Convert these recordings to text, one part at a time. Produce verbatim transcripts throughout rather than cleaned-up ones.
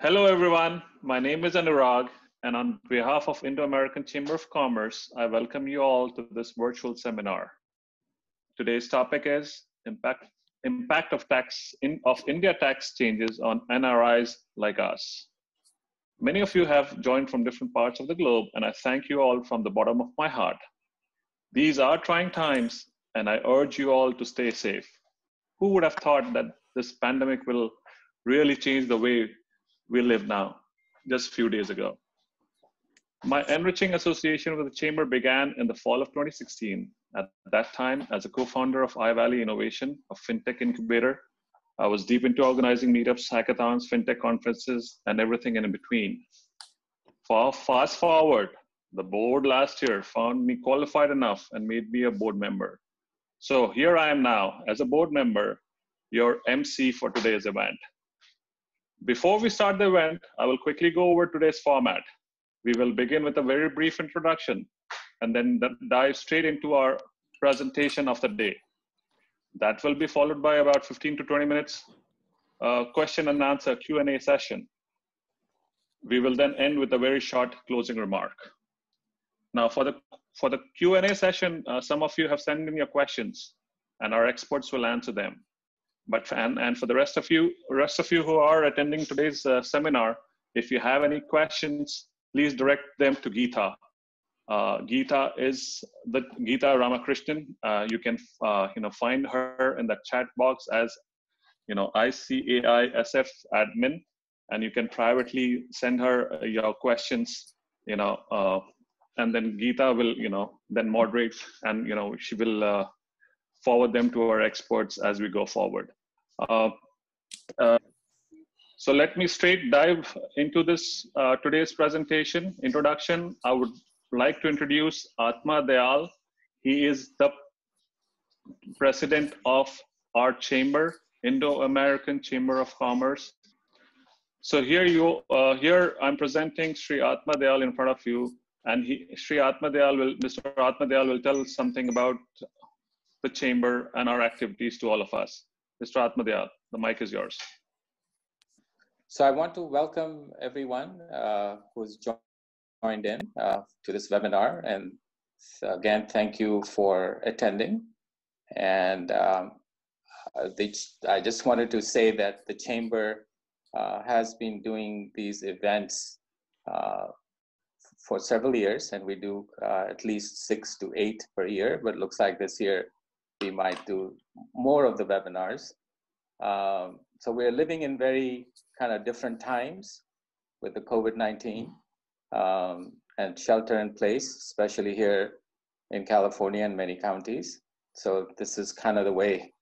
Hello everyone, my name is Anurag, and on behalf of Indo-American Chamber of Commerce, I welcome you all to this virtual seminar. Today's topic is impact, impact of, tax in, of India tax changes on N R Is like us. Many of you have joined from different parts of the globe, and I thank you all from the bottom of my heart. These are trying times, and I urge you all to stay safe. Who would have thought that this pandemic will really change the way we live now, just a few days ago. My enriching association with the Chamber began in the fall of twenty sixteen. At that time, as a co-founder of I-Valley Innovation, a fintech incubator, I was deep into organizing meetups, hackathons, fintech conferences, and everything in between. Fast forward, the board last year found me qualified enough and made me a board member. So here I am now, as a board member, your M C for today's event. Before we start the event, I will quickly go over today's format. We will begin with a very brief introduction and then dive straight into our presentation of the day. That will be followed by about fifteen to twenty minutes uh, question and answer Q and A session. We will then end with a very short closing remark. Now for the, for the Q and A session, uh, some of you have sent in your questions and our experts will answer them. But and, and for the rest of you, rest of you who are attending today's uh, seminar, if you have any questions, please direct them to Geeta. Uh, Geeta is the Geeta Ramakrishnan. Uh, you can uh, you know find her in the chat box as you know I C A I S F admin, and you can privately send her your questions. You know, uh, and then Geeta will you know then moderate, and you know she will uh, forward them to our experts as we go forward. Uh, uh, so let me straight dive into this uh, today's presentation introduction. I would like to introduce Atma Dayal. He is the president of our chamber, Indo-American Chamber of Commerce. So here you, uh, here I'm presenting Shri Atma Dayal in front of you, and he, Shri Atma Dayal will, Mister Atma Dayal will tell something about the chamber and our activities to all of us. Mister Atma Dayal, the mic is yours. So I want to welcome everyone uh, who's joined in uh, to this webinar. And again, thank you for attending. And um, the, I just wanted to say that the chamber uh, has been doing these events uh, for several years, and we do uh, at least six to eight per year, but it looks like this year we might do more of the webinars. Um, so we're living in very kind of different times with the COVID nineteen um, and shelter in place, especially here in California and many counties. So this is kind of the way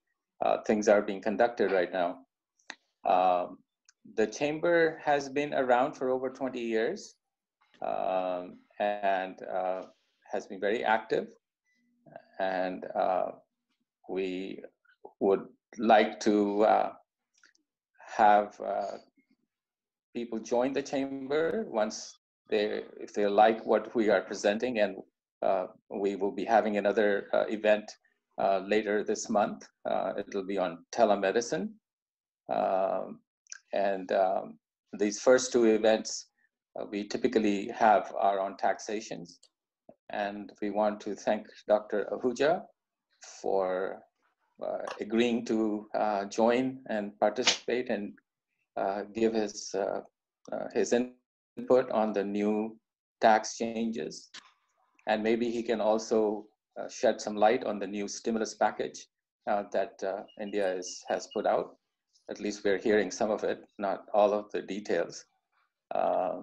uh, things are being conducted right now. Um, the chamber has been around for over twenty years um, and uh, has been very active, and uh, we would like to uh, have uh, people join the chamber once they, if they like what we are presenting, and uh, we will be having another uh, event uh, later this month. Uh, it'll be on telemedicine. Um, and um, these first two events uh, we typically have are on taxations. And we want to thank Doctor Ahuja for uh, agreeing to uh, join and participate and uh, give his, uh, uh, his input on the new tax changes. And maybe he can also uh, shed some light on the new stimulus package uh, that uh, India is, has put out. At least we're hearing some of it, not all of the details. Uh,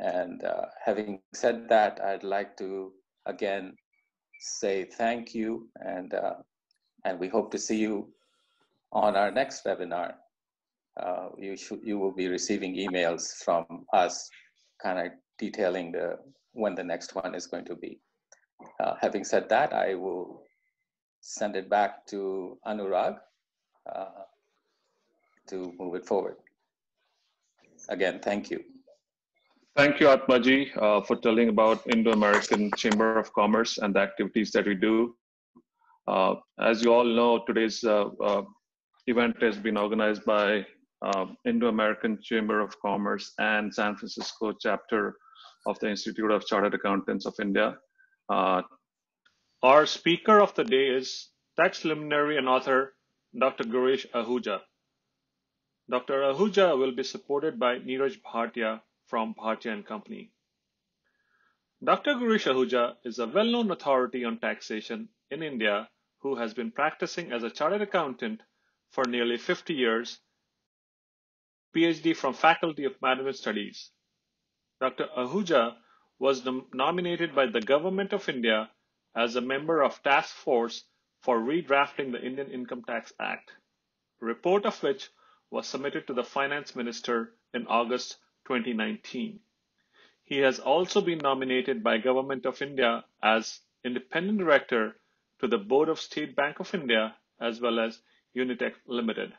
and uh, having said that, I'd like to again say thank you, and uh, and we hope to see you on our next webinar. Uh, you should you will be receiving emails from us, kind of detailing the when the next one is going to be. Uh, having said that, I will send it back to Anurag uh, to move it forward. Again, thank you. Thank you, Atmaji, uh, for telling about Indo-American Chamber of Commerce and the activities that we do. Uh, as you all know, today's uh, uh, event has been organized by uh, Indo-American Chamber of Commerce and San Francisco chapter of the Institute of Chartered Accountants of India. Uh, our speaker of the day is tax luminary and author, Doctor Girish Ahuja. Doctor Ahuja will be supported by Neeraj Bhatia from Bhatia and Company. Doctor Girish Ahuja is a well-known authority on taxation in India who has been practicing as a chartered accountant for nearly fifty years, PhD from Faculty of Management Studies. Doctor Ahuja was nom nominated by the Government of India as a member of Task Force for redrafting the Indian Income Tax Act, a report of which was submitted to the Finance Minister in August twenty nineteen. He has also been nominated by Government of India as Independent Director to the Board of State Bank of India as well as Unitech Limited.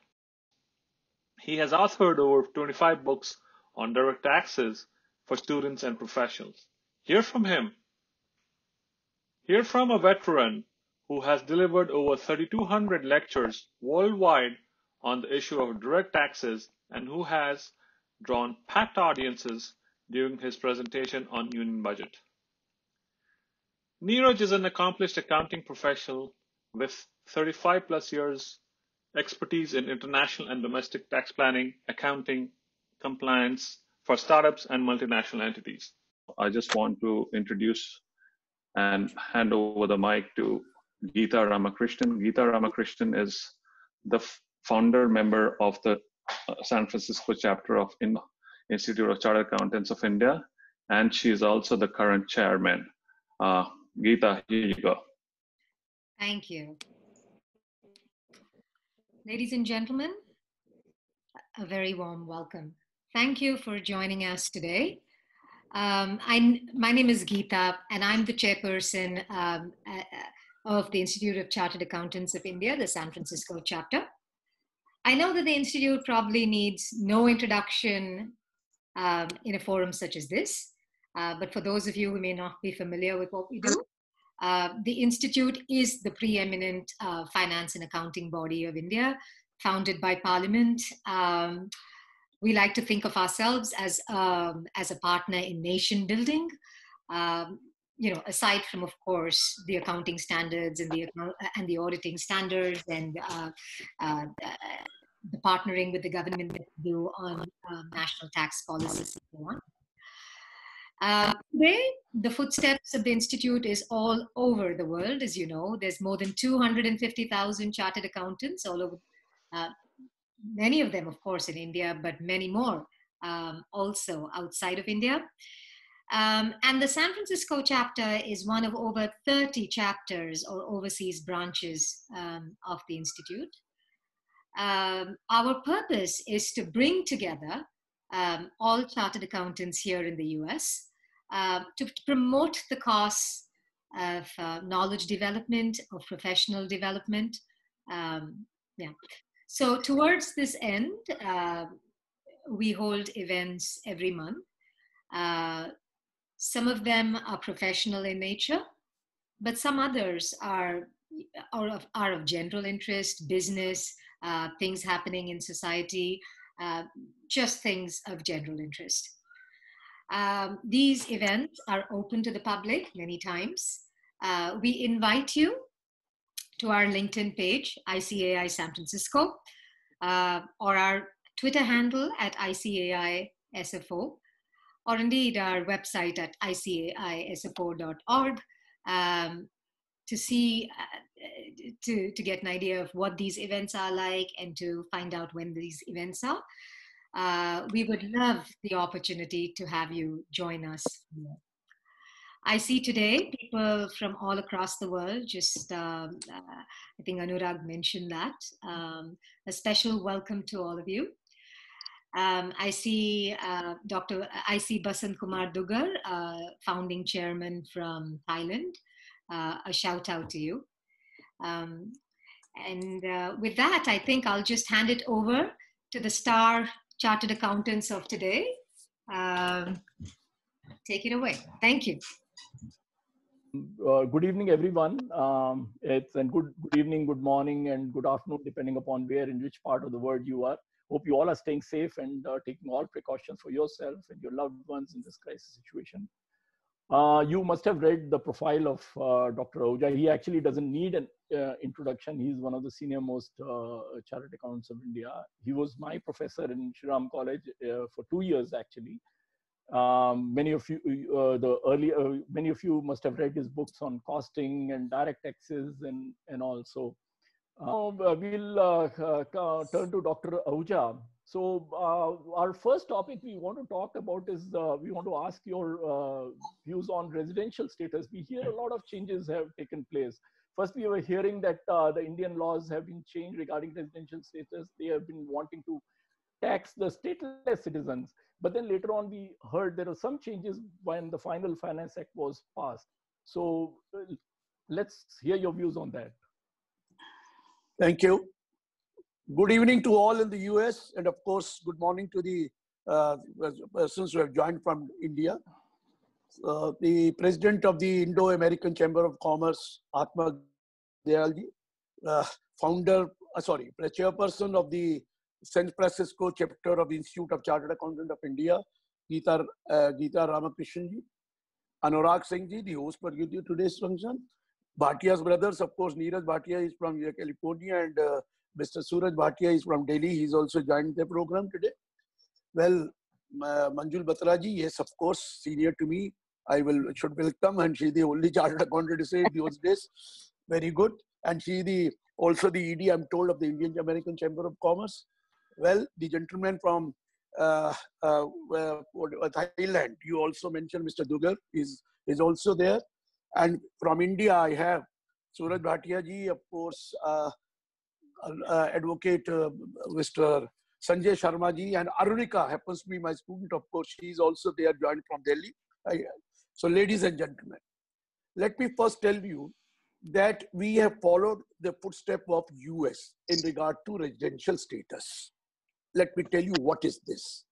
He has authored over twenty-five books on direct taxes for students and professionals. Hear from him. Hear from a veteran who has delivered over three thousand two hundred lectures worldwide on the issue of direct taxes and who has drawn packed audiences during his presentation on union budget. Neeraj is an accomplished accounting professional with thirty-five plus years expertise in international and domestic tax planning, accounting, compliance for startups and multinational entities. I just want to introduce and hand over the mic to Geeta Ramakrishnan. Geeta Ramakrishnan is the founder member of the San Francisco chapter of in Institute of Chartered Accountants of India, and she is also the current chairman. Uh, Geeta, here you go. Thank you. Ladies and gentlemen, a very warm welcome. Thank you for joining us today. Um, I, my name is Geeta, and I'm the chairperson um, uh, of the Institute of Chartered Accountants of India, the San Francisco chapter. I know that the Institute probably needs no introduction um, in a forum such as this, uh, but for those of you who may not be familiar with what we do, uh, the Institute is the preeminent uh, finance and accounting body of India, founded by Parliament. Um, we like to think of ourselves as, um, as a partner in nation building, um, you know, aside from, of course, the accounting standards and the, and the auditing standards and uh, uh, the partnering with the government that we do on uh, national tax policies and so on. Uh, today, the footsteps of the Institute is all over the world, as you know. There's more than two hundred fifty thousand chartered accountants all over, uh, many of them, of course, in India, but many more um, also outside of India. Um, and the San Francisco chapter is one of over thirty chapters or overseas branches um, of the Institute. Um, our purpose is to bring together um, all chartered accountants here in the U S uh, to promote the cause of uh, knowledge development, of professional development. Um, yeah. So towards this end, uh, we hold events every month. Uh, Some of them are professional in nature, but some others are, are, of, are of general interest, business, uh, things happening in society, uh, just things of general interest. Um, these events are open to the public many times. Uh, we invite you to our LinkedIn page, I C A I San Francisco, uh, or our Twitter handle at I C A I S F O. Or indeed our website at I C A I S F O dot org um, to see, uh, to, to get an idea of what these events are like and to find out when these events are. Uh, we would love the opportunity to have you join us. I see today people from all across the world, just um, uh, I think Anurag mentioned that. Um, a special welcome to all of you. Um, I see uh, Doctor I see Basant Kumar Dugar, uh, founding chairman from Thailand. Uh, a shout out to you. Um, and uh, with that, I think I'll just hand it over to the star chartered accountants of today. Um, take it away. Thank you. Uh, good evening, everyone. Um, it's and good, good evening, good morning, and good afternoon, depending upon where in which part of the world you are. Hope you all are staying safe and uh, taking all precautions for yourself and your loved ones in this crisis situation. Uh, you must have read the profile of uh, Doctor Ahuja. He actually doesn't need an uh, introduction. He's one of the senior most uh, chartered accountants of India. He was my professor in Shri Ram College uh, for two years actually. Um, many of you, uh, the early, uh, many of you must have read his books on costing and direct taxes and and also. Uh, we'll uh, uh, turn to Doctor Ahuja. So uh, our first topic we want to talk about is uh, we want to ask your uh, views on residential status. We hear a lot of changes have taken place. First, we were hearing that uh, the Indian laws have been changed regarding residential status. They have been wanting to tax the stateless citizens. But then later on, we heard there are some changes when the final Finance Act was passed. So uh, let's hear your views on that. Thank you. Good evening to all in the U S, and of course, good morning to the uh, persons who have joined from India. Uh, the president of the Indo-American Chamber of Commerce, Atma Dayal, uh, founder, uh, sorry, chairperson of the San Francisco chapter of the Institute of Chartered Accountants of India, Geeta, uh, Geeta Ramakrishnan ji, Anurag Singh ji, the host for today's function. Bhatia's brothers, of course, Neeraj Bhatia is from California, and uh, Mister Suraj Bhatia is from Delhi. He's also joined the program today. Well, uh, Manjul Bhattaraji, yes, of course, senior to me. I will should welcome, and she's the only chartered accountant to say it those days. Very good, and she the also the E D, I'm told, of the Indian American Chamber of Commerce. Well, the gentleman from uh, uh, uh, Thailand, you also mentioned Mister Dugar is is also there. And from India, I have Suraj Bhatia ji, of course, uh, uh, advocate uh, Mister Sanjay Sharma ji, and Arunika happens to be my student, of course. She is also there, joined from Delhi. I, so, ladies and gentlemen, let me first tell you that we have followed the footstep of U S in regard to residential status. Let me tell you what is this.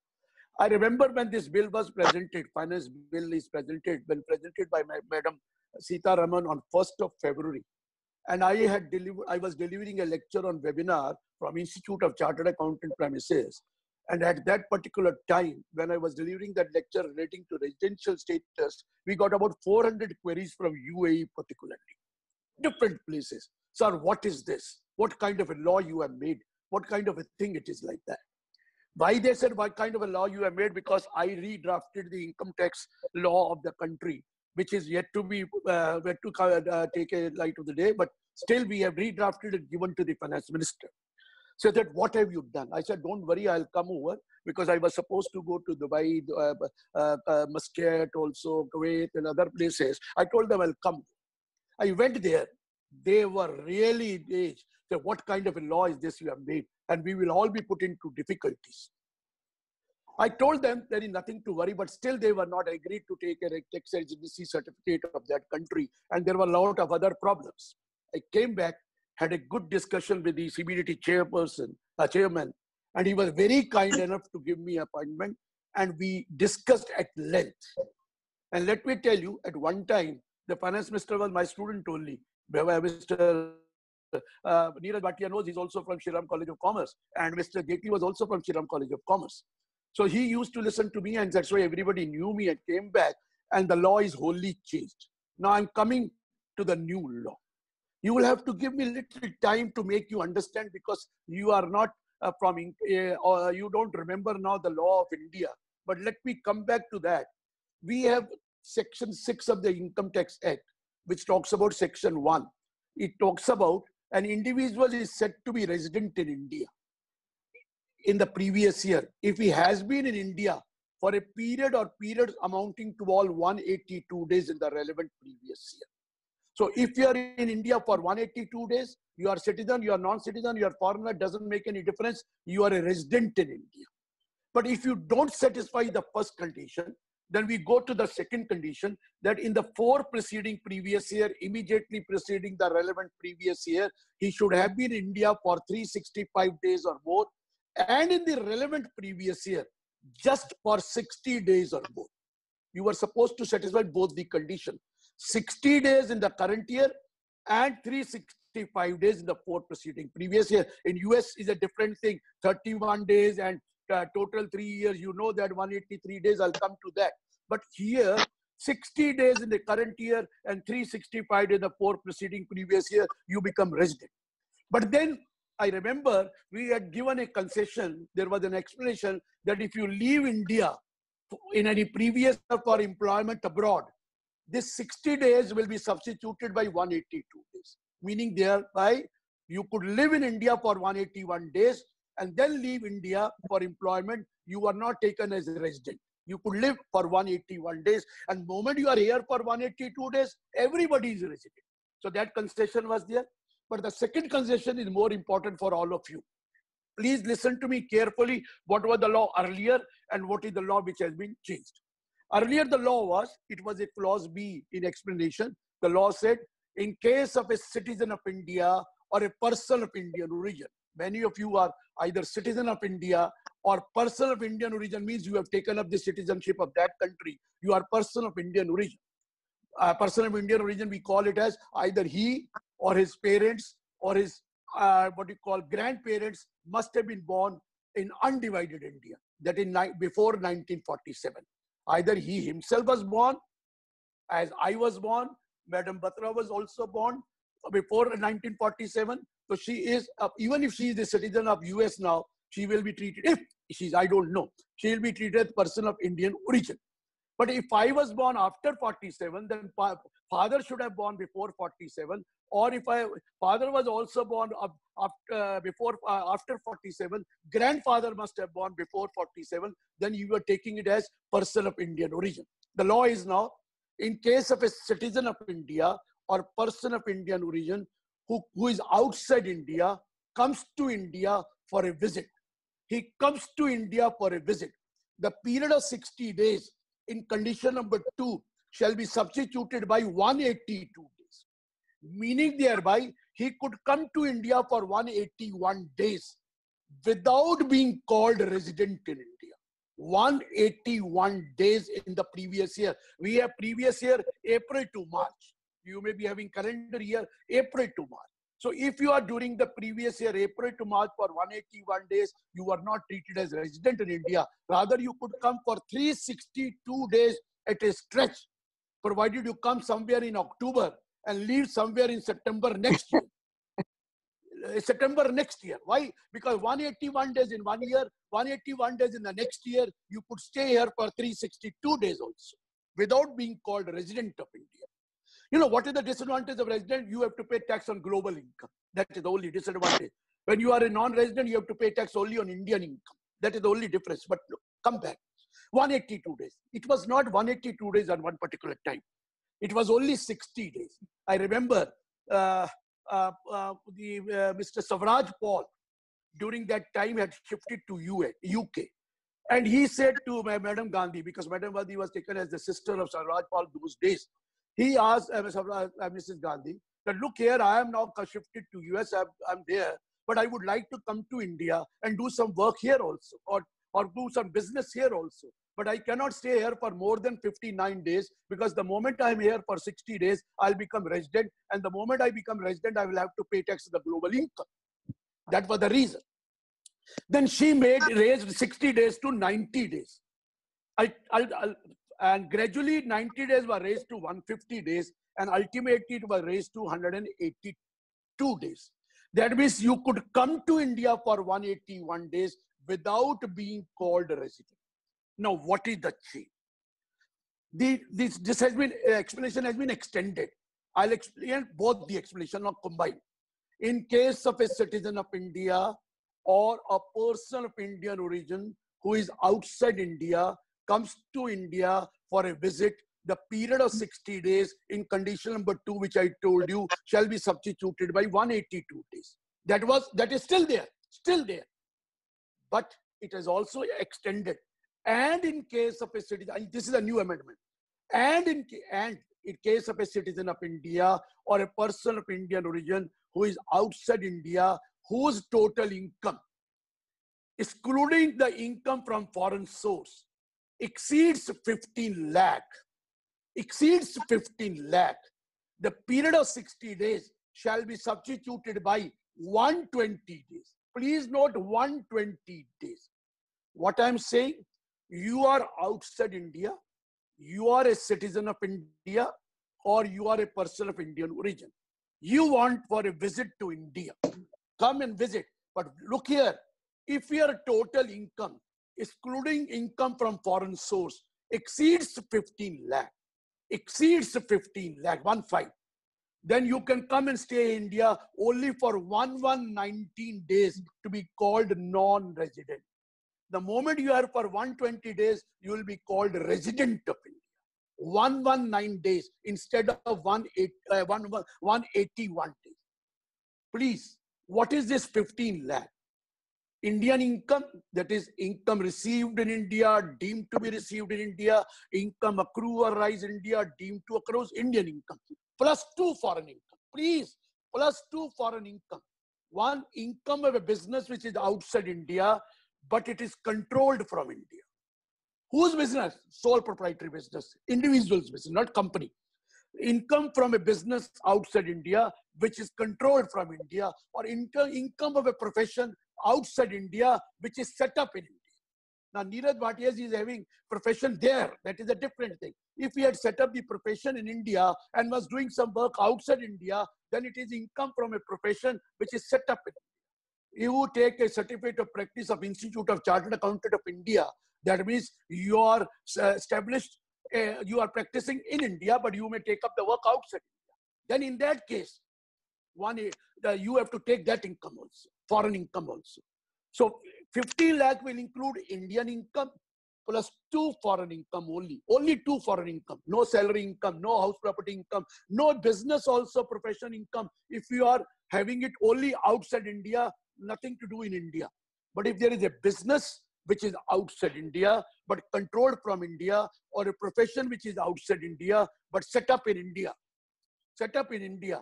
I remember when this bill was presented, finance bill is presented, when presented by my, Madam Sitharaman on first of February, and I had delivered. I was delivering a lecture on webinar from Institute of Chartered Accountant premises, and at that particular time, when I was delivering that lecture relating to residential status, we got about four hundred queries from U A E particularly, different places. Sir, what is this? What kind of a law you have made? What kind of a thing it is like that? Why they said what kind of a law you have made? Because I redrafted the income tax law of the country, which is yet to be uh, yet to uh, take a light of the day, but still we have redrafted it, given to the finance minister. So that what have you done? I said, don't worry, I'll come over, because I was supposed to go to Dubai, uh, uh, uh, Muscat, also Kuwait and other places. I told them I'll come. I went there. They were really engaged. So what kind of a law is this you have made? And we will all be put into difficulties. I told them there is nothing to worry, but still they were not agreed to take a tax residency certificate of that country. And there were a lot of other problems. I came back, had a good discussion with the C B D T chairperson, uh, chairman, and he was very kind enough to give me an appointment. And we discussed at length. And let me tell you, at one time, the finance minister was my student only. Mister Uh, Neeraj Bhatia knows, he's also from Shri Ram College of Commerce, and Mister Jaitley was also from Shri Ram College of Commerce. So he used to listen to me, and that's why everybody knew me and came back, and the law is wholly changed. Now I'm coming to the new law. You will have to give me little time to make you understand, because you are not uh, from, uh, or you don't remember now the law of India. But let me come back to that. We have Section six of the Income Tax Act, which talks about Section one. It talks about an individual is said to be resident in India in the previous year if he has been in India for a period or periods amounting to all one hundred eighty-two days in the relevant previous year. So if you are in India for one hundred eighty-two days, you are citizen, you are non-citizen, you are foreigner, doesn't make any difference. You are a resident in India. But if you don't satisfy the first condition, then we go to the second condition, that in the four preceding previous year, immediately preceding the relevant previous year, he should have been in India for three hundred sixty-five days or more, and in the relevant previous year, just for sixty days or more. You were supposed to satisfy both the conditions. sixty days in the current year and 360 sixty-five days in the court proceeding. Previous year in U S is a different thing, thirty-one days and uh, total three years. You know that one hundred eighty-three days. I'll come to that. But here, sixty days in the current year and three hundred sixty-five in the court proceeding previous year, you become resident. But then I remember we had given a concession. There was an explanation that if you leave India in any previous year for employment abroad, this sixty days will be substituted by one hundred eighty-two days, meaning thereby you could live in India for one hundred eighty-one days and then leave India for employment. You are not taken as a resident. You could live for one hundred eighty-one days, and moment you are here for one hundred eighty-two days, everybody is a resident. So that concession was there. But the second concession is more important for all of you. Please listen to me carefully. What was the law earlier and what is the law which has been changed? Earlier, the law was, it was a clause B in explanation. The law said, in case of a citizen of India or a person of Indian origin, many of you are either citizen of India or person of Indian origin, means you have taken up the citizenship of that country. You are person of Indian origin. Uh, person of Indian origin, we call it as either he or his parents or his, uh, what you call, grandparents must have been born in undivided India, that in before nineteen forty-seven. Either he himself was born, as I was born, Madam Batra was also born before nineteen forty-seven. So she is, uh, even if she is a citizen of U S now, she will be treated, if she's, I don't know, she will be treated as person of Indian origin. But if I was born after forty-seven, then fa father should have born before forty-seven. Or if I, father was also born up, up, uh, before, uh, after forty-seven, grandfather must have born before forty-seven, then you were taking it as person of Indian origin. The law is now, in case of a citizen of India or person of Indian origin who, who is outside India, comes to India for a visit. He comes to India for a visit. The period of sixty days in condition number two shall be substituted by one hundred eighty-two days. Meaning thereby, he could come to India for one hundred eighty-one days without being called resident in India. one hundred eighty-one days in the previous year. We have previous year, April to March. You may be having calendar year, April to March. So if you are during the previous year, April to March for one hundred eighty-one days, you are not treated as resident in India. Rather, you could come for three hundred sixty-two days at a stretch, provided you come somewhere in October and leave somewhere in September next year. September next year. Why? Because one hundred eighty-one days in one year, one hundred eighty-one days in the next year, you could stay here for three hundred sixty-two days also without being called resident of India. You know, what is the disadvantage of resident? You have to pay tax on global income. That is the only disadvantage. When you are a non-resident, you have to pay tax only on Indian income. That is the only difference. But look, come back. one hundred eighty-two days. It was not one hundred eighty-two days on one particular time. It was only sixty days. I remember uh, uh, uh, the, uh, Mister Swraj Paul during that time had shifted to U A, U K. And he said to my Madam Gandhi, because Madam Gandhi was taken as the sister of Suraj Paul those days, he asked uh, Missus Gandhi that, look here, I am now shifted to U S, I'm, I'm there, but I would like to come to India and do some work here also, or, or do some business here also. But I cannot stay here for more than fifty-nine days, because the moment I'm here for sixty days, I'll become resident. And the moment I become resident, I will have to pay tax on the global income. That was the reason. Then she made raised sixty days to ninety days. I, I, I, and gradually ninety days were raised to one hundred fifty days. And ultimately it was raised to one hundred eighty-two days. That means you could come to India for one hundred eighty-one days without being called a resident. Now, what is the change? The, this this has been uh, explanation has been extended. I'll explain both the explanation or combined. In case of a citizen of India or a person of Indian origin who is outside India comes to India for a visit, the period of sixty days in condition number two, which I told you, shall be substituted by one hundred eighty-two days. That was that is still there, still there, but it is also extended. And in case of a citizen, this is a new amendment, and in, and in case of a citizen of India or a person of Indian origin who is outside India, whose total income, excluding the income from foreign source, exceeds fifteen lakh, exceeds fifteen lakh, the period of sixty days shall be substituted by one hundred twenty days. Please note one hundred twenty days. What I am saying, you are outside India, you are a citizen of India, or you are a person of Indian origin. You want for a visit to India, come and visit. But look here, if your total income, excluding income from foreign source, exceeds fifteen lakh, exceeds fifteen lakh, one five, then you can come and stay in India only for one thousand one hundred nineteen days to be called non-resident. The moment you are for one hundred twenty days, you will be called resident of India. one hundred nineteen days instead of one hundred eighty-one days. Please, what is this fifteen lakh? Indian income, that is income received in India, deemed to be received in India, income accrue or rise in India, deemed to accrue, Indian income, plus two foreign income. Please, plus two foreign income. One, income of a business which is outside India, but it is controlled from India. Whose business? Sole proprietary business, individual's business, not company. Income from a business outside India, which is controlled from India, or income of a profession outside India, which is set up in India. Now, Neeraj Bhatia is having profession there. That is a different thing. If he had set up the profession in India and was doing some work outside India, then it is income from a profession which is set up in India. You take a certificate of practice of Institute of Chartered Accountants of India. That means you are established, uh, you are practicing in India, but you may take up the work outside India. Then in that case, one uh, you have to take that income also, foreign income also. So fifteen lakh will include Indian income plus two foreign income only. Only two foreign income, no salary income, no house property income, no business also profession income. If you are having it only outside India, nothing to do in India. But if there is a business which is outside India, but controlled from India, or a profession which is outside India, but set up in India, set up in India,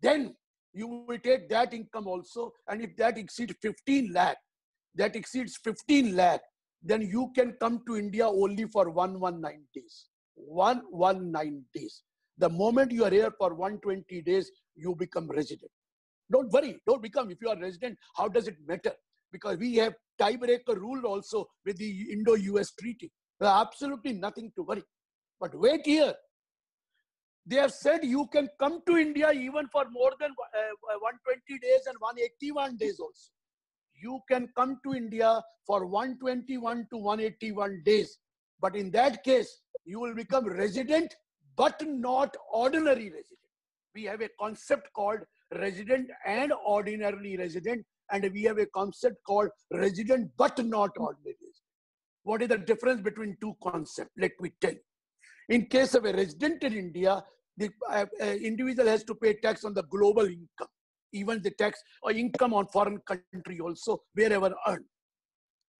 then you will take that income also. And if that exceeds fifteen lakh, that exceeds fifteen lakh, then you can come to India only for one hundred nineteen days. one hundred nineteen days. The moment you are here for one hundred twenty days, you become resident. Don't worry, don't become. If you are resident, how does it matter? Because we have tiebreaker rule also with the Indo-U S treaty. There are absolutely nothing to worry. But wait here. They have said you can come to India even for more than uh, one hundred twenty days and one hundred eighty-one days also. You can come to India for one hundred twenty-one to one hundred eighty-one days. But in that case, you will become resident, but not ordinary resident. We have a concept called resident and ordinarily resident, and we have a concept called resident but not ordinary resident. What is the difference between two concepts? Let me tell you. In case of a resident in India, the uh, uh, individual has to pay tax on the global income, even the tax or income on foreign country also, wherever earned.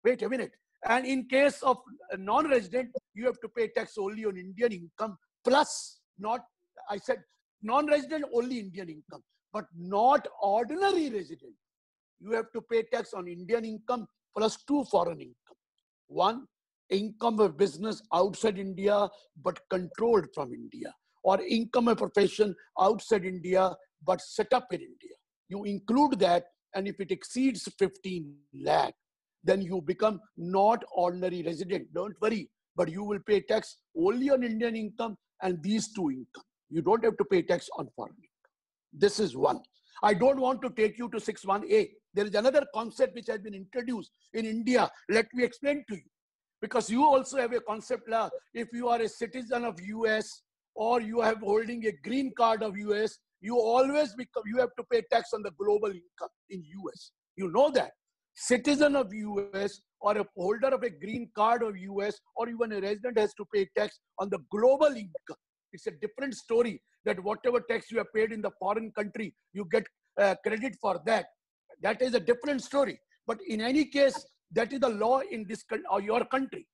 Wait a minute. And in case of a non-resident, you have to pay tax only on Indian income plus not, I said, non-resident only Indian income, but not ordinary resident. You have to pay tax on Indian income plus two foreign income. One, income of business outside India, but controlled from India. Or income of profession outside India, but set up in India. You include that, and if it exceeds fifteen lakh, then you become not ordinary resident. Don't worry, but you will pay tax only on Indian income and these two income. You don't have to pay tax on foreign income. This is one. I don't want to take you to six one A. There is another concept which has been introduced in India. Let me explain to you. Because you also have a concept law. If you are a citizen of U S or you have holding a green card of U S, you always become, you have to pay tax on the global income in U S. You know that. Citizen of U S or a holder of a green card of U S or even a resident has to pay tax on the global income. It's a different story that whatever tax you have paid in the foreign country, you get uh, credit for that. That is a different story. But in any case, that is the law in this or your country.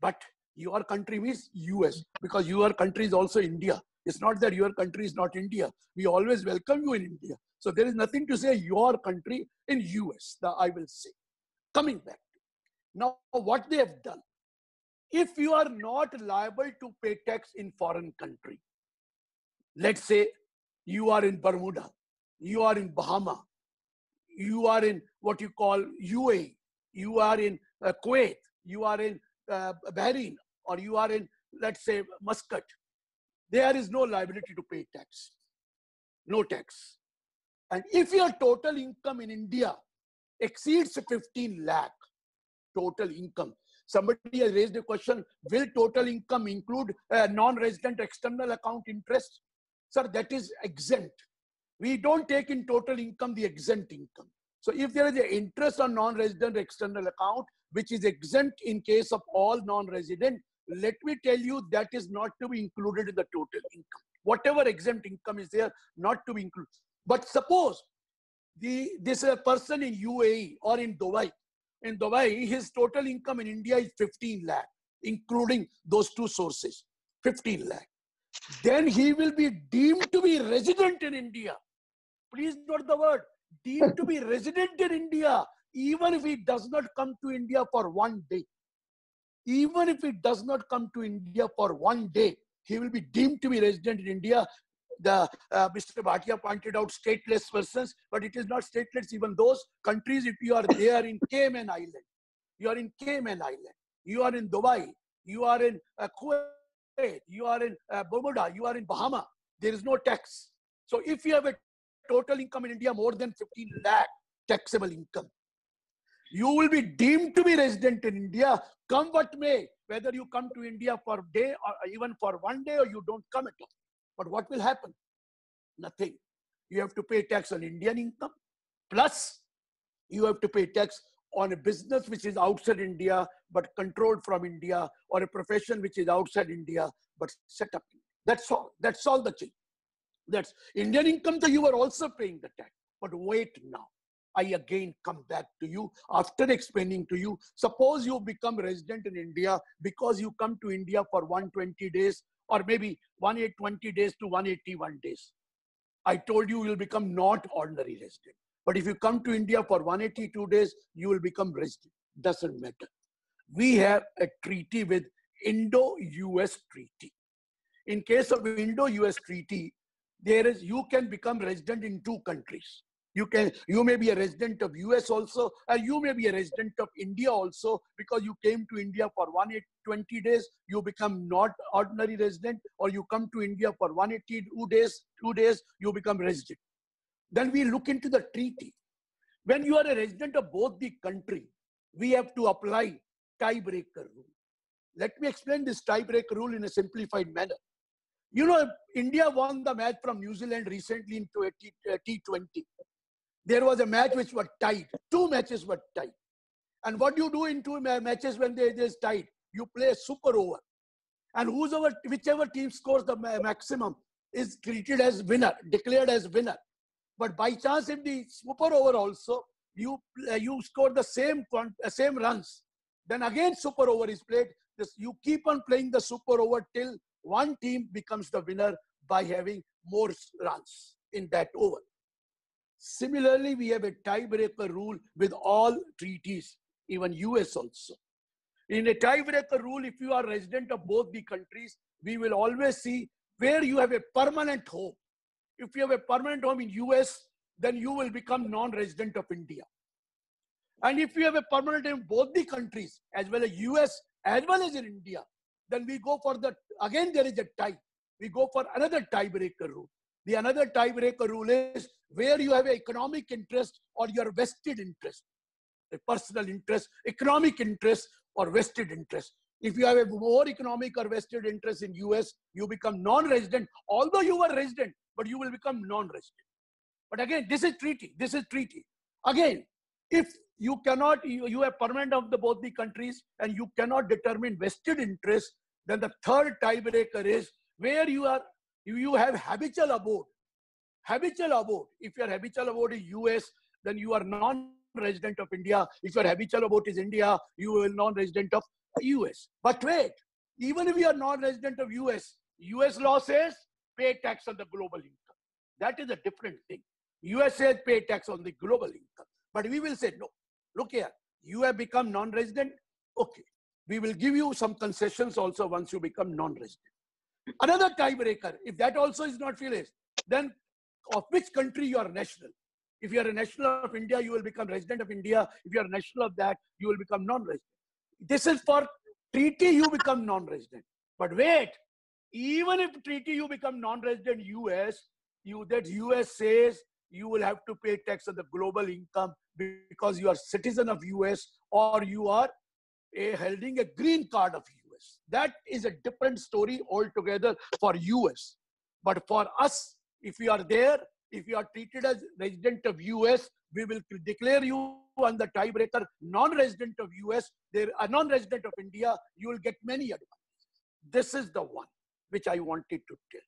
But your country means U S because your country is also India. It's not that your country is not India. We always welcome you in India. So there is nothing to say your country in U S, the I will say. Coming back. Now, what they have done. If you are not liable to pay tax in foreign country, let's say you are in Bermuda you are in Bahama, you are in what you call U A E, you are in uh, Kuwait, you are in uh, Bahrain, or you are in, let's say, Muscat, there is no liability to pay tax, no tax. And if your total income in India exceeds fifteen lakh, total income, somebody has raised a question, will total income include uh, non-resident external account interest? Sir, that is exempt. We don't take in total income the exempt income. So if there is an interest on non-resident external account, which is exempt in case of all non-resident, let me tell you that is not to be included in the total income. Whatever exempt income is there, not to be included. But suppose the, this uh, person in U A E or in Dubai, in Dubai, his total income in India is fifteen lakh, including those two sources, fifteen lakh. Then he will be deemed to be resident in India. Please note the word, deemed to be resident in India, even if he does not come to India for one day. Even if he does not come to India for one day, he will be deemed to be resident in India. The, uh, Mister Bhatia pointed out stateless persons, but it is not stateless even those countries. If you are there in Cayman Island, you are in Cayman Island, you are in Dubai, you are in uh, Kuwait, you are in uh, Bermuda, you are in Bahama, there is no tax. So if you have a total income in India more than fifteen lakh taxable income, you will be deemed to be resident in India, come what may, whether you come to India for a day or even for one day or you don't come at all. But what will happen? Nothing. You have to pay tax on Indian income. Plus, you have to pay tax on a business which is outside India, but controlled from India, or a profession which is outside India, but set up. That's all. That's all the change. That's Indian income, so you are also paying the tax. But wait now. I again come back to you after explaining to you. Suppose you become resident in India because you come to India for one hundred twenty days, or maybe one hundred twenty days to one hundred eighty-one days. I told you, you'll become not ordinary resident. But if you come to India for one hundred eighty-two days, you will become resident. Doesn't matter. We have a treaty with Indo-U S treaty. In case of Indo-U S treaty, there is, you can become resident in two countries. You can, you may be a resident of U S also, or you may be a resident of India also, because you came to India for one hundred twenty days, you become not ordinary resident, or you come to India for one hundred eighty-two days, two days, you become resident. Then we look into the treaty. When you are a resident of both the country, we have to apply tiebreaker rule. Let me explain this tiebreaker rule in a simplified manner. You know, India won the match from New Zealand recently in T twenty. There was a match which were tied. Two matches were tied. And what do you do in two matches when they is tied? You play a super over. And who's over, whichever team scores the maximum is treated as winner, declared as winner. But by chance, in the super over also, you, uh, you score the same, uh, same runs. Then again, super over is played. This, you keep on playing the super over till one team becomes the winner by having more runs in that over. Similarly, we have a tiebreaker rule with all treaties, even U S also. In a tiebreaker rule, if you are resident of both the countries, we will always see where you have a permanent home. If you have a permanent home in U S, then you will become non-resident of India. And if you have a permanent home in both the countries, as well as U S, as well as in India, then we go for the, again there is a tie. We go for another tiebreaker rule. The another tiebreaker rule is where you have an economic interest or your vested interest, a personal interest, economic interest or vested interest. If you have a more economic or vested interest in U S, you become non-resident, although you were resident, but you will become non-resident. But again, this is treaty, this is treaty. Again, if you cannot, you, you have permanent of the, both the countries and you cannot determine vested interest, then the third tiebreaker is where you are, you have habitual abode. Habitual abode. If your habitual abode is U S, then you are non-resident of India. If your habitual abode is India, you will non-resident of U S. But wait, even if you are non-resident of U S, U S law says pay tax on the global income. That is a different thing. U S says pay tax on the global income. But we will say, no, look here, you have become non-resident. Okay, we will give you some concessions also once you become non-resident. Another tiebreaker, if that also is not realized, then of which country you are national. If you are a national of India, you will become resident of India. If you are national of that, you will become non-resident. This is for treaty, you become non-resident. But wait, even if treaty, you become non-resident U S, you, that U S says you will have to pay tax on the global income because you are citizen of U S or you are a, holding a green card of U S. That is a different story altogether for U S. But for us, if you are there, if you are treated as resident of U S, we will declare you on the tiebreaker non-resident of U S, there are non-resident of India, you will get many advantages. This is the one which I wanted to tell.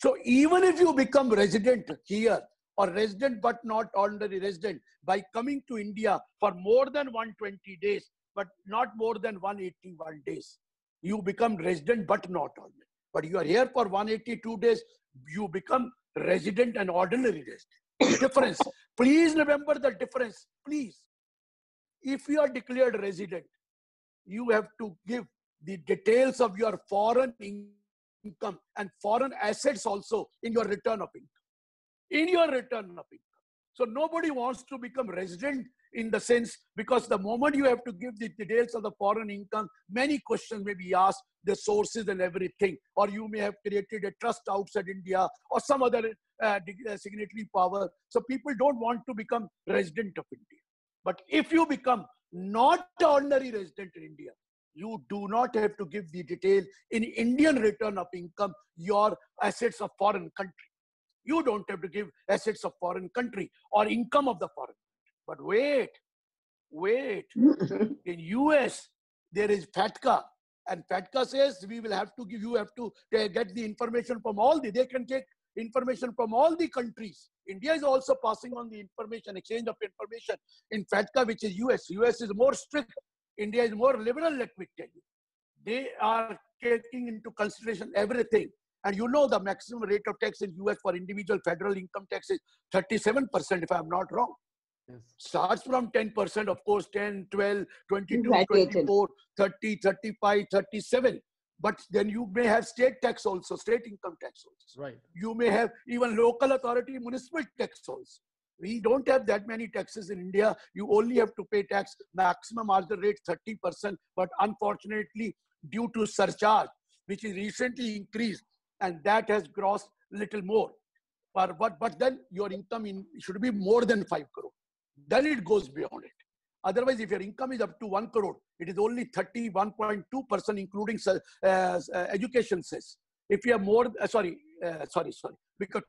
So even if you become resident here or resident but not ordinary resident by coming to India for more than one hundred twenty days, but not more than one hundred eighty-one days, you become resident but not ordinary. But you are here for one hundred eighty-two days, you become resident and ordinary resident. Difference. Please remember the difference. Please. If you are declared resident, you have to give the details of your foreign income and foreign assets also in your return of income. In your return of income. So nobody wants to become resident in the sense, because the moment you have to give the details of the foreign income, many questions may be asked, the sources and everything, or you may have created a trust outside India or some other uh, signatory power. So people don't want to become resident of India. But if you become not ordinary resident in India, you do not have to give the detail in Indian return of income, your assets of foreign country. You don't have to give assets of foreign country or income of the foreign. But wait, wait, in U S, there is FATCA, and FATCA says we will have to give, you have to get the information from all the, they can take information from all the countries. India is also passing on the information, exchange of information in FATCA, which is U S. U S is more strict, India is more liberal, let me tell you. They are taking into consideration everything. And you know the maximum rate of tax in U S for individual federal income tax is thirty-seven percent, if I'm not wrong. Yes. Starts from ten percent, of course, ten, twelve, twenty-two, exactly. twenty-four, thirty, thirty-five, thirty-seven. But then you may have state tax also, state income tax also. Right. You may have even local authority, municipal tax also. We don't have that many taxes in India. You only have to pay tax, maximum marginal rate thirty percent. But unfortunately, due to surcharge, which is recently increased, and that has grossed little more. But, but, but then your income in, should be more than five crore. Then it goes beyond it. Otherwise, if your income is up to one crore, it is only thirty-one point two percent including uh, uh, education cess. If you have more, uh, sorry, uh, sorry, sorry, because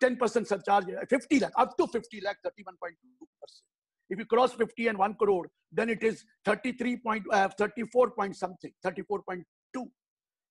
ten percent surcharge, fifty lakh, up to fifty lakh, thirty-one point two percent. If you cross fifty and one crore, then it is thirty-three point, uh, thirty-four point something, thirty-four point two.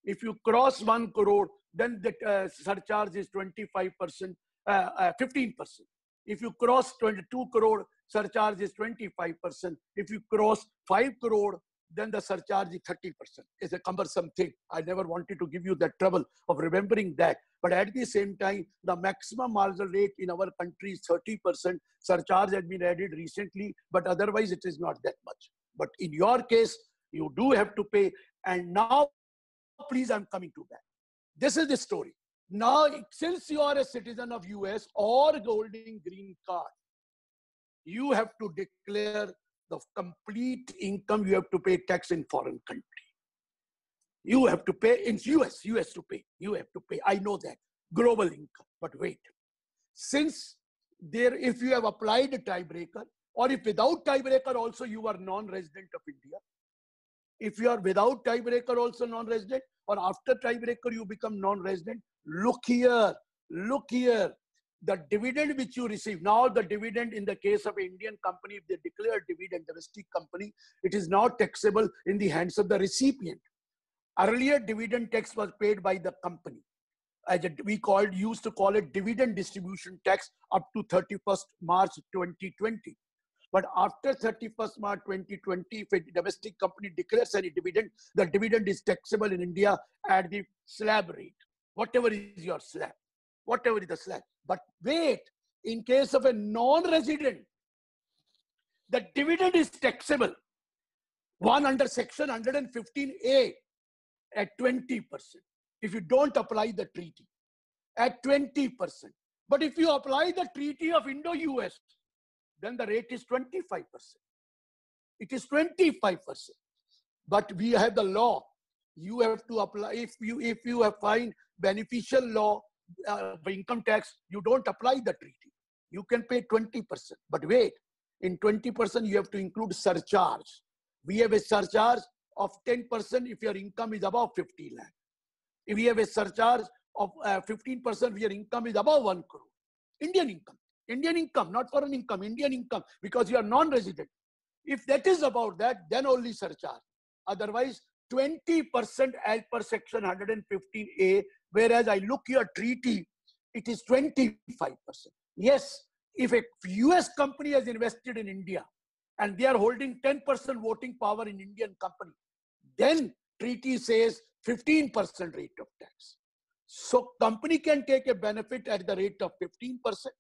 If you cross one crore, then the uh, surcharge is twenty-five percent, uh, uh, fifteen percent. If you cross twenty-two crore, surcharge is twenty-five percent. If you cross five crore, then the surcharge is thirty percent. It's a cumbersome thing. I never wanted to give you that trouble of remembering that. But at the same time, the maximum marginal rate in our country is thirty percent. Surcharge has been added recently, but otherwise it is not that much. But in your case, you do have to pay. And now, please, I'm coming to that. This is the story. Now, since you are a citizen of U S or holding green card, you have to declare the complete income. You have to pay tax in foreign country. You have to pay in U S. U S to pay. You have to pay. I know that. Global income. But wait. Since there, if you have applied a tiebreaker, or if without tiebreaker also you are non-resident of India, if you are without tiebreaker also non-resident, or after tiebreaker you become non-resident, look here, look here. The dividend which you receive, now the dividend in the case of an Indian company, if they declare dividend, domestic company, it is now taxable in the hands of the recipient. Earlier dividend tax was paid by the company. As we called, used to call it dividend distribution tax up to thirty-first March twenty twenty. But after thirty-first March twenty twenty, if a domestic company declares any dividend, the dividend is taxable in India at the slab rate. Whatever is your slab. Whatever is the slab. But wait, in case of a non-resident, the dividend is taxable. One under section one fifteen A at twenty percent. If you don't apply the treaty at twenty percent. But if you apply the Treaty of Indo-U S, then the rate is twenty-five percent. It is twenty-five percent. But we have the law. You have to apply, if you, if you have find beneficial law uh, for income tax, you don't apply the treaty. You can pay twenty percent. But wait, in twenty percent, you have to include surcharge. We have a surcharge of ten percent if your income is above fifty lakh. If we have a surcharge of uh, fifteen percent if your income is above one crore. Indian income. Indian income, not foreign income. Indian income, because you are non-resident. If that is about that, then only surcharge. Otherwise, twenty percent as per section one fifteen A, whereas I look your treaty, it is twenty-five percent. Yes, if a U S company has invested in India and they are holding ten percent voting power in Indian company, then treaty says fifteen percent rate of tax. So company can take a benefit at the rate of fifteen percent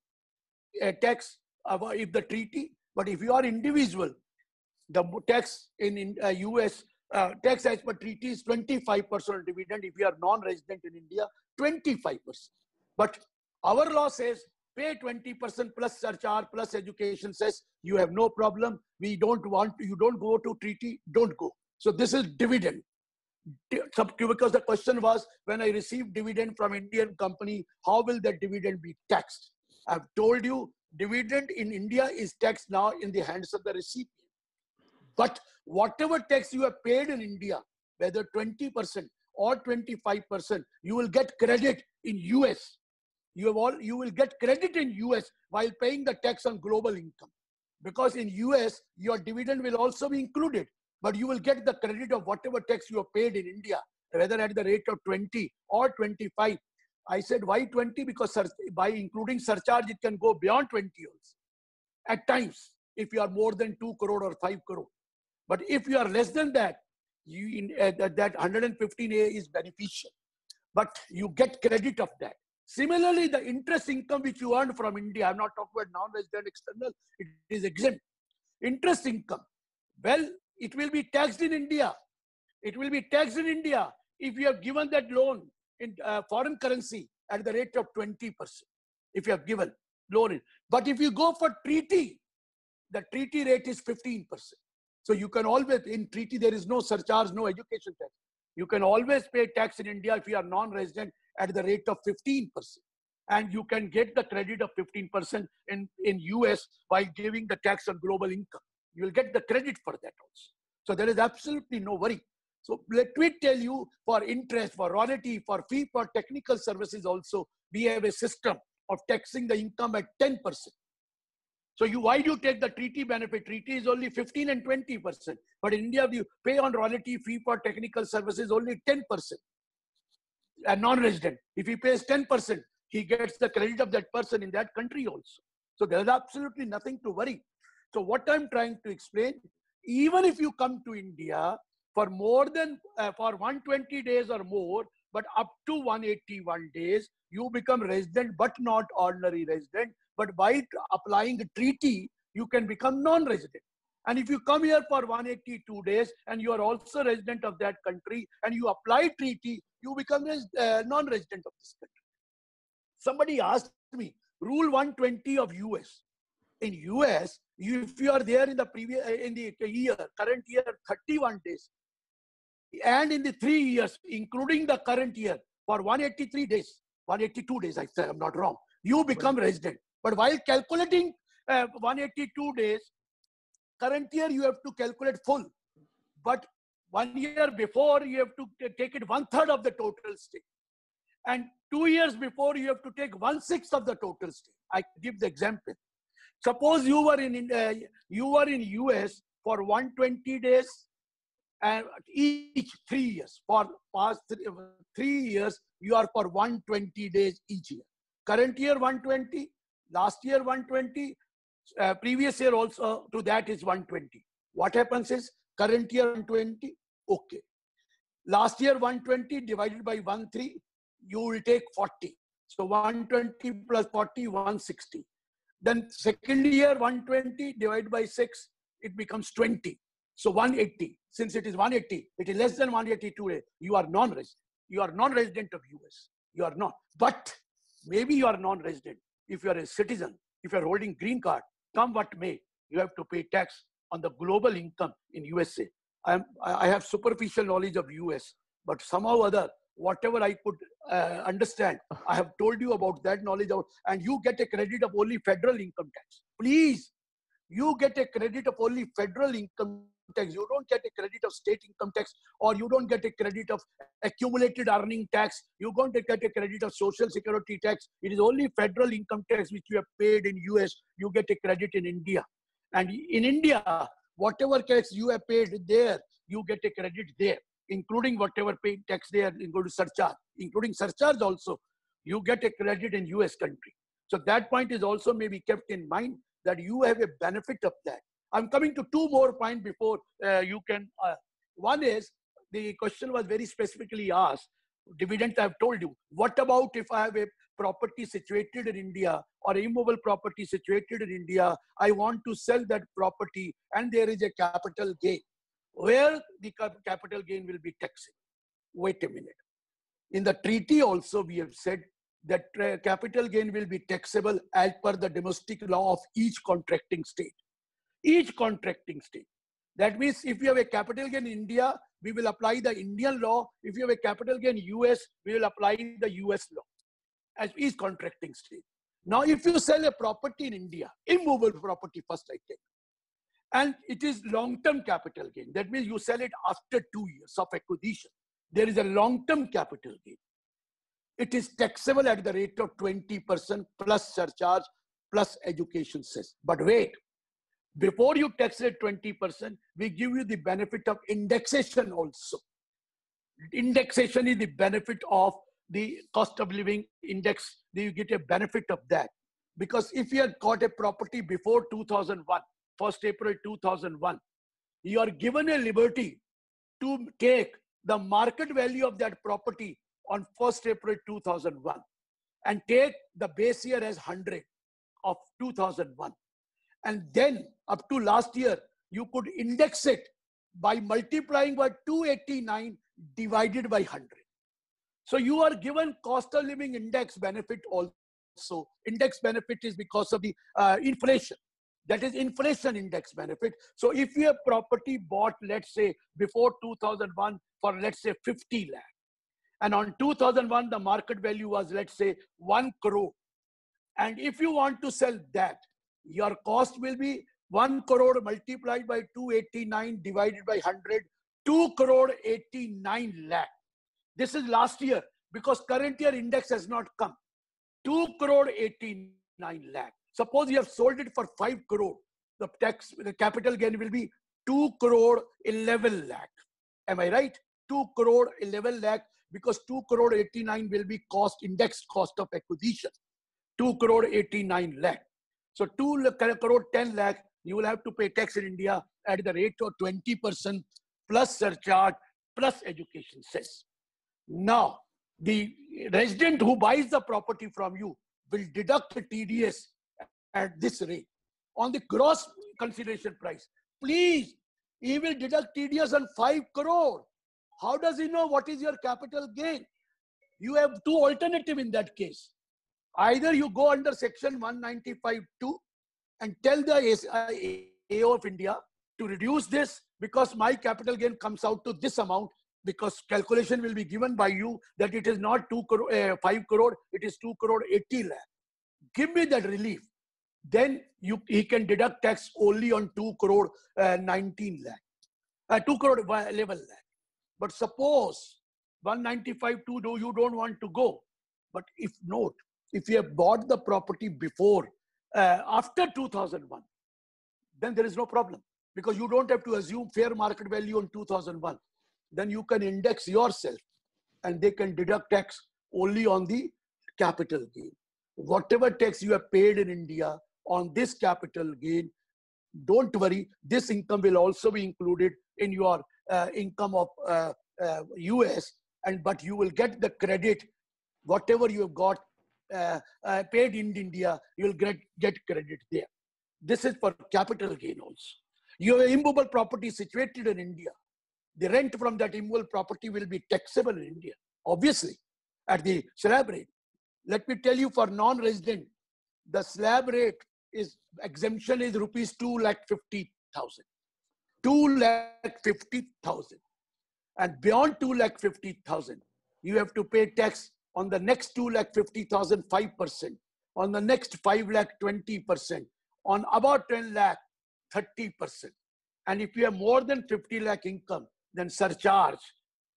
tax if the treaty, but if you are individual, the tax in U S, uh, tax as per treaty is twenty-five percent dividend. If you are non-resident in India, twenty-five percent. But our law says pay twenty percent plus surcharge plus education, says you have no problem. We don't want, you don't go to treaty, don't go. So this is dividend. Because the question was, when I receive dividend from Indian company, how will that dividend be taxed? I've told you, dividend in India is taxed now in the hands of the recipient. But whatever tax you have paid in India, whether twenty percent or twenty-five percent, you will get credit in U S. You have all, you will get credit in U S while paying the tax on global income. Because in U S, your dividend will also be included. But you will get the credit of whatever tax you have paid in India, whether at the rate of twenty or twenty-five. I said, why twenty? Because by including surcharge, it can go beyond twenty also. At times, if you are more than two crore or five crore. But if you are less than that, you in, uh, that, that one fifteen A is beneficial. But you get credit of that. Similarly, the interest income which you earn from India, I'm not talking about non-resident external, it is exempt. Interest income. Well, it will be taxed in India. It will be taxed in India if you have given that loan in uh, foreign currency at the rate of twenty percent, if you have given loan. But if you go for treaty, the treaty rate is fifteen percent. So you can always, in treaty, there is no surcharge, no education tax. You can always pay tax in India if you are non-resident at the rate of fifteen percent. And you can get the credit of fifteen percent in, in U S by giving the tax on global income. You will get the credit for that also. So there is absolutely no worry. So let me tell you, for interest, for royalty, for fee, for technical services also, we have a system of taxing the income at ten percent. So you, why do you take the treaty benefit? Treaty is only fifteen and twenty percent. But in India, you pay on royalty, fee for technical services only ten percent. A non-resident, if he pays ten percent, he gets the credit of that person in that country also. So there is absolutely nothing to worry. So what I'm trying to explain, even if you come to India for more than, uh, for one hundred twenty days or more, but up to one hundred eighty-one days, you become resident, but not ordinary resident. But by applying the treaty, you can become non-resident. And if you come here for one hundred eighty-two days and you are also resident of that country and you apply treaty, you become uh, non-resident of this country. Somebody asked me, Rule one twenty of U S. In U S, you, if you are there in the previous in the year, current year, thirty-one days, and in the three years, including the current year, for one hundred eighty-three days, one hundred eighty-two days, I said, I'm not wrong, you become resident. But while calculating uh, one hundred eighty-two days, current year, you have to calculate full. But one year before, you have to take it one-third of the total stay. And two years before, you have to take one-sixth of the total stay. I give the example. Suppose you were in uh, you were in U S for one hundred twenty days and each three years. For past three, three years, you are for one hundred twenty days each year. Current year one hundred twenty, last year one hundred twenty, uh, previous year also to that is one hundred twenty. What happens is current year one hundred twenty, okay. Last year one hundred twenty divided by one hundred three, you will take forty. So one hundred twenty plus forty, one hundred sixty. Then second year one hundred twenty divided by six, it becomes twenty. So one hundred eighty. Since it is one hundred eighty, it is less than one hundred eighty-two days. You are non-resident. You are non-resident of U S. You are not. But maybe you are non-resident. if you are a citizen, if you are holding green card, come what may, you have to pay tax on the global income in U S A. I, am, I have superficial knowledge of U S, but somehow other, whatever I could uh, understand, I have told you about that knowledge. Of, and you get a credit of only federal income tax. Please, you get a credit of only federal income tax. You don't get a credit of state income tax, or you don't get a credit of accumulated earning tax. You don't get a credit of social security tax. It is only federal income tax which you have paid in U S. You get a credit in India. And in India, whatever tax you have paid there, you get a credit there, including whatever paid tax there, including surcharge, including surcharge also, you get a credit in U S country. So that point is also may be kept in mind that you have a benefit of that. I'm coming to two more points before uh, you can. Uh, one is, the question was very specifically asked, dividends I've told you. What about if I have a property situated in India or immovable property situated in India, I want to sell that property and there is a capital gain, where the capital gain will be taxable? Wait a minute. In the treaty also we have said that uh, capital gain will be taxable as per the domestic law of each contracting state. Each contracting state. That means if you have a capital gain in India, we will apply the Indian law. If you have a capital gain in U S, we will apply the U S law as each contracting state. Now, if you sell a property in India, immovable property first I take, and it is long-term capital gain. That means you sell it after two years of acquisition. There is a long-term capital gain. It is taxable at the rate of twenty percent plus surcharge plus education cess. But wait, before you tax it twenty percent, we give you the benefit of indexation also. Indexation is the benefit of the cost of living index. You get a benefit of that. Because if you had got a property before two thousand one, first April two thousand one, you are given a liberty to take the market value of that property on first April two thousand one and take the base year as one hundred of two thousand one. And then up to last year, you could index it by multiplying by two eighty-nine divided by one hundred. So you are given cost of living index benefit also. Index benefit is because of the uh, inflation. That is inflation index benefit. So if you have property bought, let's say, before two thousand one for, let's say, fifty lakh. And on two thousand one, the market value was, let's say, one crore. And if you want to sell that, your cost will be one crore multiplied by two eighty-nine divided by one hundred, two crore eighty-nine lakh. This is last year because current year index has not come. two crore eighty-nine lakh. Suppose you have sold it for five crore. The tax, the capital gain will be two crore eleven lakh. Am I right? two crore eleven lakh, because two crore eighty-nine will be cost, index cost of acquisition. two crore eighty-nine lakh. So two crore ten lakh, you will have to pay tax in India at the rate of twenty percent plus surcharge plus education cess. Now, the resident who buys the property from you will deduct the T D S at this rate on the gross consideration price. Please, he will deduct T D S on five crore. How does he know what is your capital gain? You have two alternatives in that case. Either you go under section one ninety-five two and tell the A O of India to reduce this because my capital gain comes out to this amount, because calculation will be given by you that it is not two crore, uh, five crore, it is two crore eighty lakh. Give me that relief. Then you, he can deduct tax only on two crore nineteen lakh, uh, two crore eleven lakh. But suppose one ninety-five two, you don't want to go. But if not, if you have bought the property before, uh, after two thousand one, then there is no problem because you don't have to assume fair market value on two thousand one. Then you can index yourself and they can deduct tax only on the capital gain. Whatever tax you have paid in India on this capital gain, don't worry, this income will also be included in your uh, income of uh, uh, U S, and but you will get the credit, whatever you have got uh, uh, paid in India, you will get, get credit there. This is for capital gain also. You have an immovable property situated in India. The rent from that immovable property will be taxable in India, obviously, at the slab rate. Let me tell you, for non-resident, the slab rate is exemption is rupees two lakh fifty thousand, two lakh fifty thousand, and beyond two lakh fifty thousand, you have to pay tax on the next two lakh fifty thousand five percent, on the next five lakh twenty percent, on about ten lakh thirty percent, and if you have more than fifty lakh income, then surcharge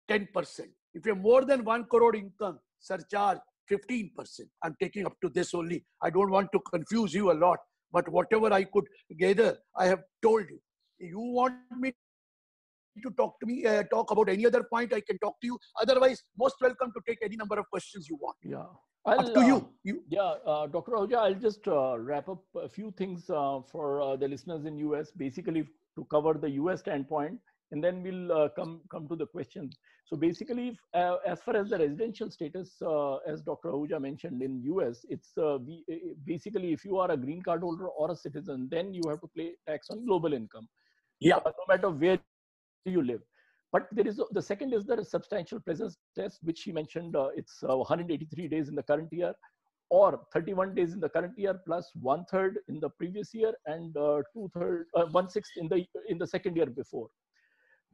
ten percent. If you have more than one crore income, surcharge fifteen percent. I'm taking up to this only. I don't want to confuse you a lot, but whatever I could gather, I have told you. You want me to talk to me, uh, talk about any other point, I can talk to you. Otherwise, most welcome to take any number of questions you want. Yeah. I'll, up to uh, you. you. Yeah, uh, Doctor Ahuja, I'll just uh, wrap up a few things uh, for uh, the listeners in U S, basically to cover the U S standpoint. And then we'll uh, come come to the questions. So basically, if, uh, as far as the residential status, uh, as Doctor Ahuja mentioned, in U S, it's uh, we, basically if you are a green card holder or a citizen, then you have to pay tax on global income. Yeah, uh, no matter where you live. But there is the second is the substantial presence test, which she mentioned. Uh, it's uh, one hundred eighty-three days in the current year, or thirty-one days in the current year plus one third in the previous year, and uh, two third, uh, one sixth in the in the second year before.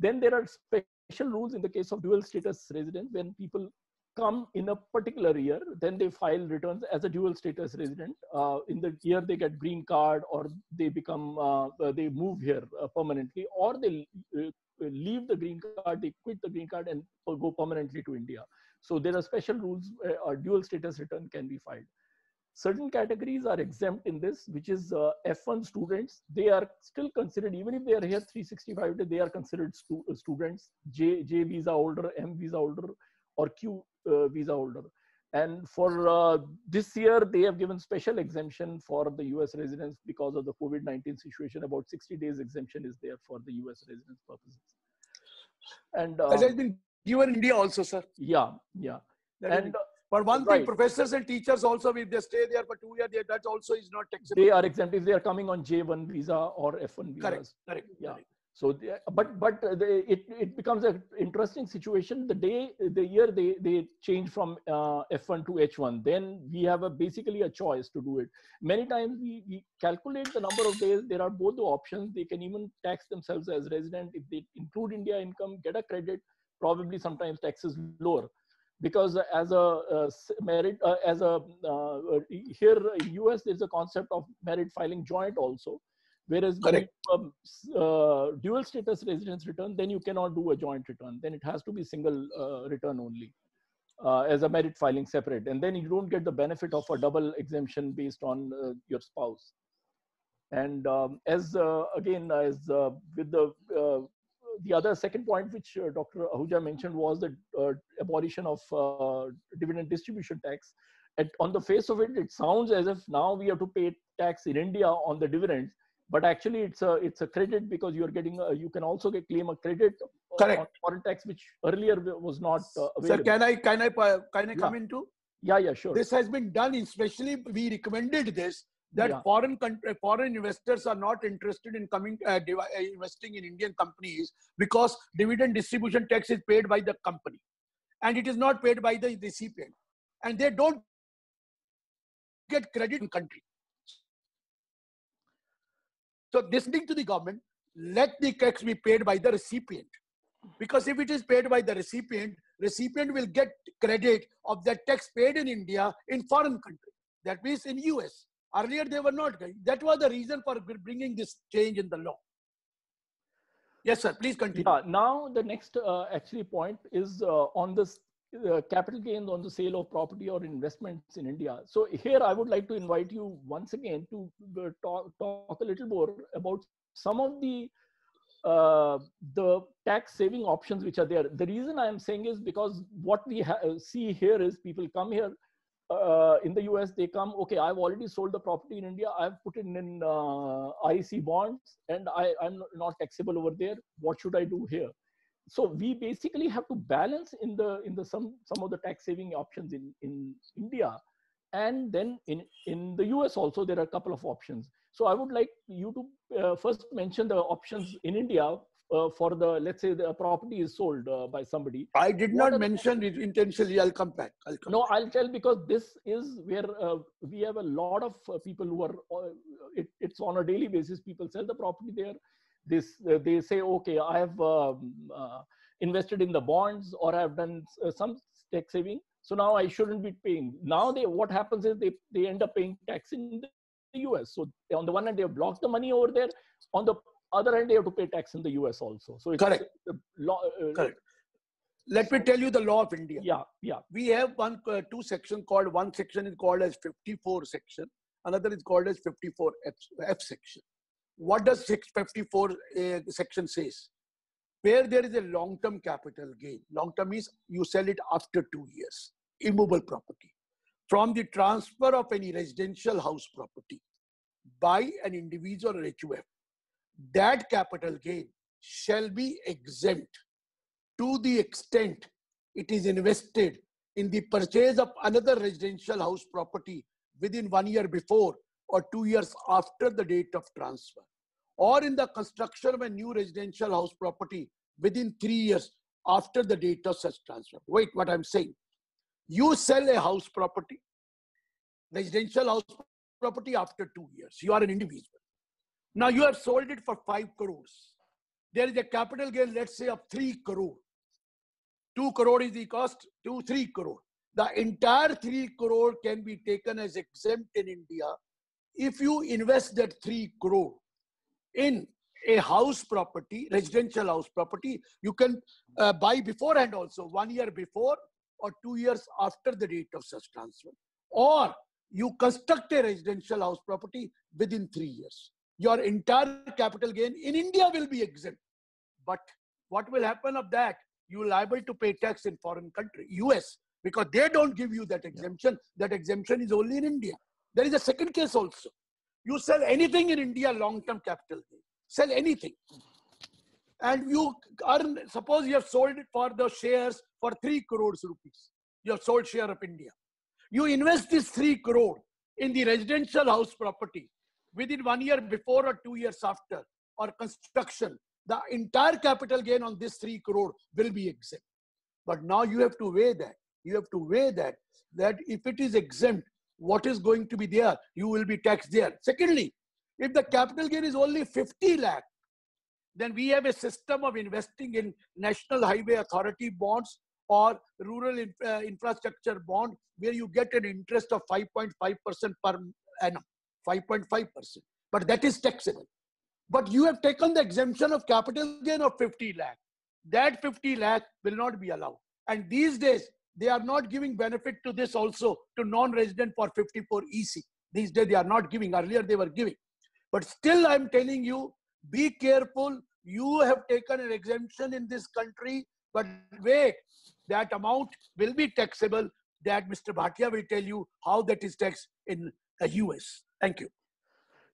Then there are special rules in the case of dual status resident. When people come in a particular year, then they file returns as a dual status resident. Uh, in the year they get green card, or they become, uh, they move here uh, permanently, or they uh, leave the green card, they quit the green card and go permanently to India. So there are special rules where a dual status return can be filed. Certain categories are exempt in this, which is uh, F one students. They are still considered, even if they are here three sixty-five days, they are considered stu students, J, J visa holder, M visa holder, or Q uh, visa holder. And for uh, this year, they have given special exemption for the U S residents because of the COVID nineteen situation. About sixty days exemption is there for the U S residents purposes. And uh, as has been given India also, sir. Yeah, yeah. That and. But one thing, right. Professors and teachers also, if they stay there for two years, they, that also is not exempt. They are exempt if they are coming on J one visa or F one visas. Correct, correct. Yeah. Correct. So, they, but but they, it it becomes an interesting situation. The day, the year they they change from uh, F one to H one, then we have a basically a choice to do it. Many times we, we calculate the number of days. There are both the options. They can even tax themselves as resident if they include India income, get a credit. Probably sometimes tax is lower. Because as a uh, merit, uh, as a uh, here in U S there's a concept of merit filing joint also, whereas when you, um, uh, dual status residence return, then you cannot do a joint return. Then it has to be single uh, return only uh, as a merit filing separate, and then you don't get the benefit of a double exemption based on uh, your spouse. And um, as uh, again as uh, with the uh, the other second point which uh, Doctor Ahuja mentioned was the uh, abolition of uh, dividend distribution tax. At, on the face of it, it sounds as if now we have to pay tax in India on the dividends, but actually it's a it's a credit because you are getting a, you can also get claim a credit Correct. on foreign tax which earlier was not uh, available. Sir, can I can I can I come yeah. into? Yeah, yeah, sure. This has been done, especially we recommended this. That yeah. foreign country, foreign investors are not interested in coming uh, investing in Indian companies because dividend distribution tax is paid by the company, and it is not paid by the recipient, and they don't get credit in country. So, listening to the government, let the tax be paid by the recipient, because if it is paid by the recipient, recipient will get credit of that tax paid in India in foreign country. That means in U S. Earlier, they were not going. That was the reason for bringing this change in the law. Yes, sir. Please continue. Yeah, now, the next uh, actually point is uh, on this uh, capital gains on the sale of property or investments in India. So here, I would like to invite you once again to uh, talk, talk a little more about some of the uh, the tax saving options which are there. The reason I am saying is because what we ha see here is people come here. Uh, in the U S, they come, okay, I've already sold the property in India. I've put it in uh, I E C bonds and I, I'm not taxable over there. What should I do here? So we basically have to balance in the in the some some of the tax saving options in, in India. And then in, in the U S also, there are a couple of options. So I would like you to uh, first mention the options in India uh, for the, let's say the property is sold uh, by somebody. I did what not mention it intentionally. I'll come back. I'll come no, back. I'll tell, because this is where uh, we have a lot of uh, people who are, uh, it, it's on a daily basis, people sell the property there. This, uh, they say, okay, I have um, uh, invested in the bonds, or I have done uh, some tax saving. So now I shouldn't be paying. Now they, what happens is they, they end up paying tax in the U S. So on the one hand, they have blocked the money over there. On the other hand, they have to pay tax in the U S also. So it's correct. The law, uh, correct. Let me tell you the law of India. Yeah, yeah. We have one, uh, two sections called, one section is called as fifty-four section. Another is called as fifty-four F section. What does fifty-four uh, section says? Where there is a long-term capital gain. Long-term is you sell it after two years, immovable property. From the transfer of any residential house property by an individual or H U F, that capital gain shall be exempt to the extent it is invested in the purchase of another residential house property within one year before or two years after the date of transfer, or in the construction of a new residential house property within three years after the date of such transfer. Wait, what I'm saying. You sell a house property, residential house property after two years. You are an individual. Now you have sold it for five crores. There is a capital gain, let's say, of three crore. Two crore is the cost, two, three crore. The entire three crore can be taken as exempt in India if you invest that three crore in a house property, residential house property. You can uh, buy beforehand also, one year before or two years after the date of such transfer. Or you construct a residential house property within three years. Your entire capital gain in India will be exempt. But what will happen of that? You are liable to pay tax in foreign country, U S, because they don't give you that exemption. That exemption is only in India. There is a second case also. You sell anything in India, long-term capital gain. Sell anything. And you earn, suppose you have sold it for the shares for three crores rupees. You have sold share of India. You invest this three crore in the residential house property within one year before or two years after, or construction. The entire capital gain on this three crore will be exempt. But now you have to weigh that. You have to weigh that. That if it is exempt, what is going to be there? You will be taxed there. Secondly, if the capital gain is only fifty lakh, then we have a system of investing in National Highway Authority bonds or rural in, uh, infrastructure bond, where you get an interest of five point five percent per annum, five point five percent. But that is taxable. But you have taken the exemption of capital gain of fifty lakh. That fifty lakh will not be allowed. And these days, they are not giving benefit to this also to non-resident for fifty-four E C. These days they are not giving. Earlier they were giving. But still I'm telling you, be careful. You have taken an exemption in this country, but wait, that amount will be taxable. That Mister Bhatia will tell you how that is taxed in the U S. Thank you.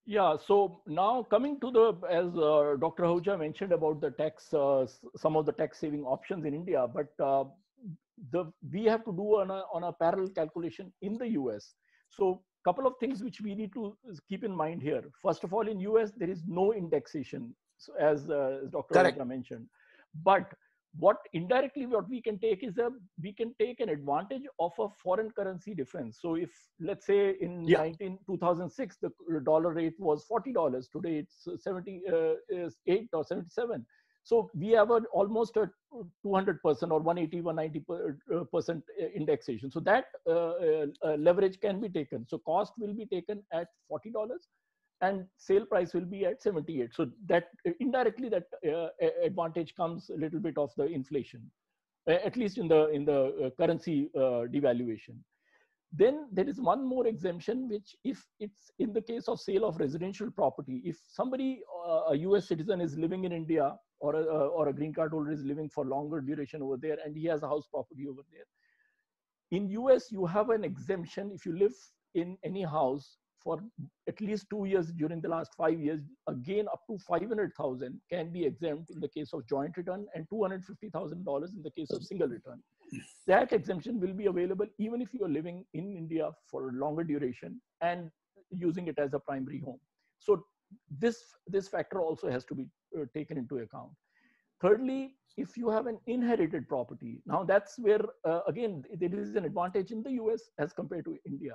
Yeah, so now coming to the, as uh, Doctor Ahuja mentioned about the tax, uh, some of the tax saving options in India, but uh, The, we have to do on a, on a parallel calculation in the U S. So couple of things which we need to keep in mind here. First of all, in U S, there is no indexation, so as, uh, as Doctor Ahuja mentioned. But what indirectly what we can take is a, we can take an advantage of a foreign currency difference. So if, let's say in yeah. nineteen, two thousand six, the dollar rate was forty dollars. Today it's seventy-eight or seventy-seven. So we have an almost a two hundred percent or one eighty, one ninety percent indexation. So that uh, uh, leverage can be taken. So cost will be taken at forty dollars and sale price will be at seventy-eight. So that indirectly that uh, advantage comes a little bit of the inflation, at least in the, in the currency uh, devaluation. Then there is one more exemption, which if it's in the case of sale of residential property, if somebody, uh, a U S citizen is living in India, or a, or a green card holder is living for longer duration over there, and he has a house property over there. In U S, you have an exemption if you live in any house for at least two years during the last five years, again up to five hundred thousand can be exempt in the case of joint return and two hundred fifty thousand dollars in the case of single return. That exemption will be available even if you are living in India for a longer duration and using it as a primary home. So this, this factor also has to be uh, taken into account. Thirdly, if you have an inherited property, now that's where, uh, again, there is an advantage in the U S as compared to India.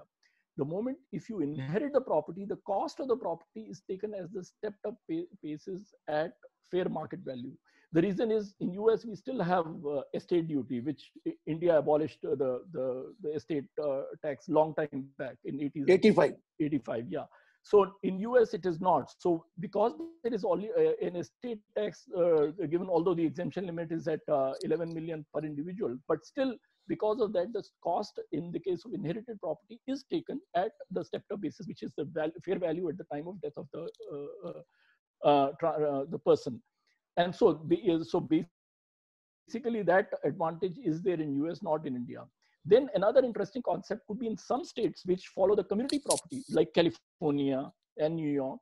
The moment if you inherit the property, the cost of the property is taken as the stepped up basis at fair market value. The reason is in U S we still have uh, estate duty, which India abolished uh, the, the, the estate uh, tax long time back in eighties. eighty-five. eighty-five, yeah. So in U S it is not. So because there is only uh, an estate tax uh, given, although the exemption limit is at uh, eleven million per individual, but still because of that, the cost in the case of inherited property is taken at the stepped up basis, which is the value, fair value at the time of death of the uh, uh, uh, the person. And so, so basically that advantage is there in U S, not in India. Then another interesting concept could be in some states which follow the community property, like California and New York.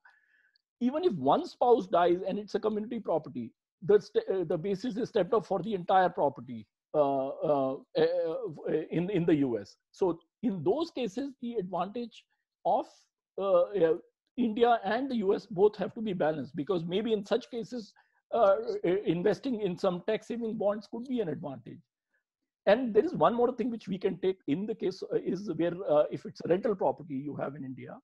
Even if one spouse dies and it's a community property, the, the basis is stepped up for the entire property uh, uh, in, in the U S. So in those cases, the advantage of uh, uh, India and the U S both have to be balanced, because maybe in such cases, uh, investing in some tax-saving bonds could be an advantage. And there is one more thing which we can take in the case uh, is where uh, if it's a rental property you have in India,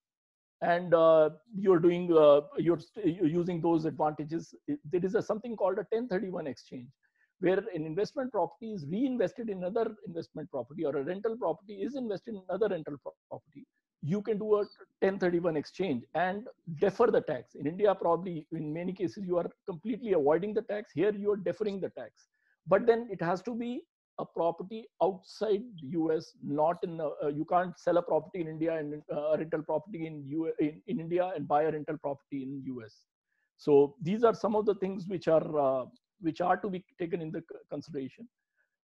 and uh, you're doing uh, you're, you're using those advantages, there is a something called a ten thirty-one exchange, where an investment property is reinvested in another investment property, or a rental property is invested in another rental property. You can do a ten thirty-one exchange and defer the tax. In India, probably in many cases you are completely avoiding the tax. Here you are deferring the tax, but then it has to be a property outside the U S, not in a, uh, you can't sell a property in India and a uh, rental property in, U in in India and buy a rental property in U S. So these are some of the things which are uh, which are to be taken in the consideration.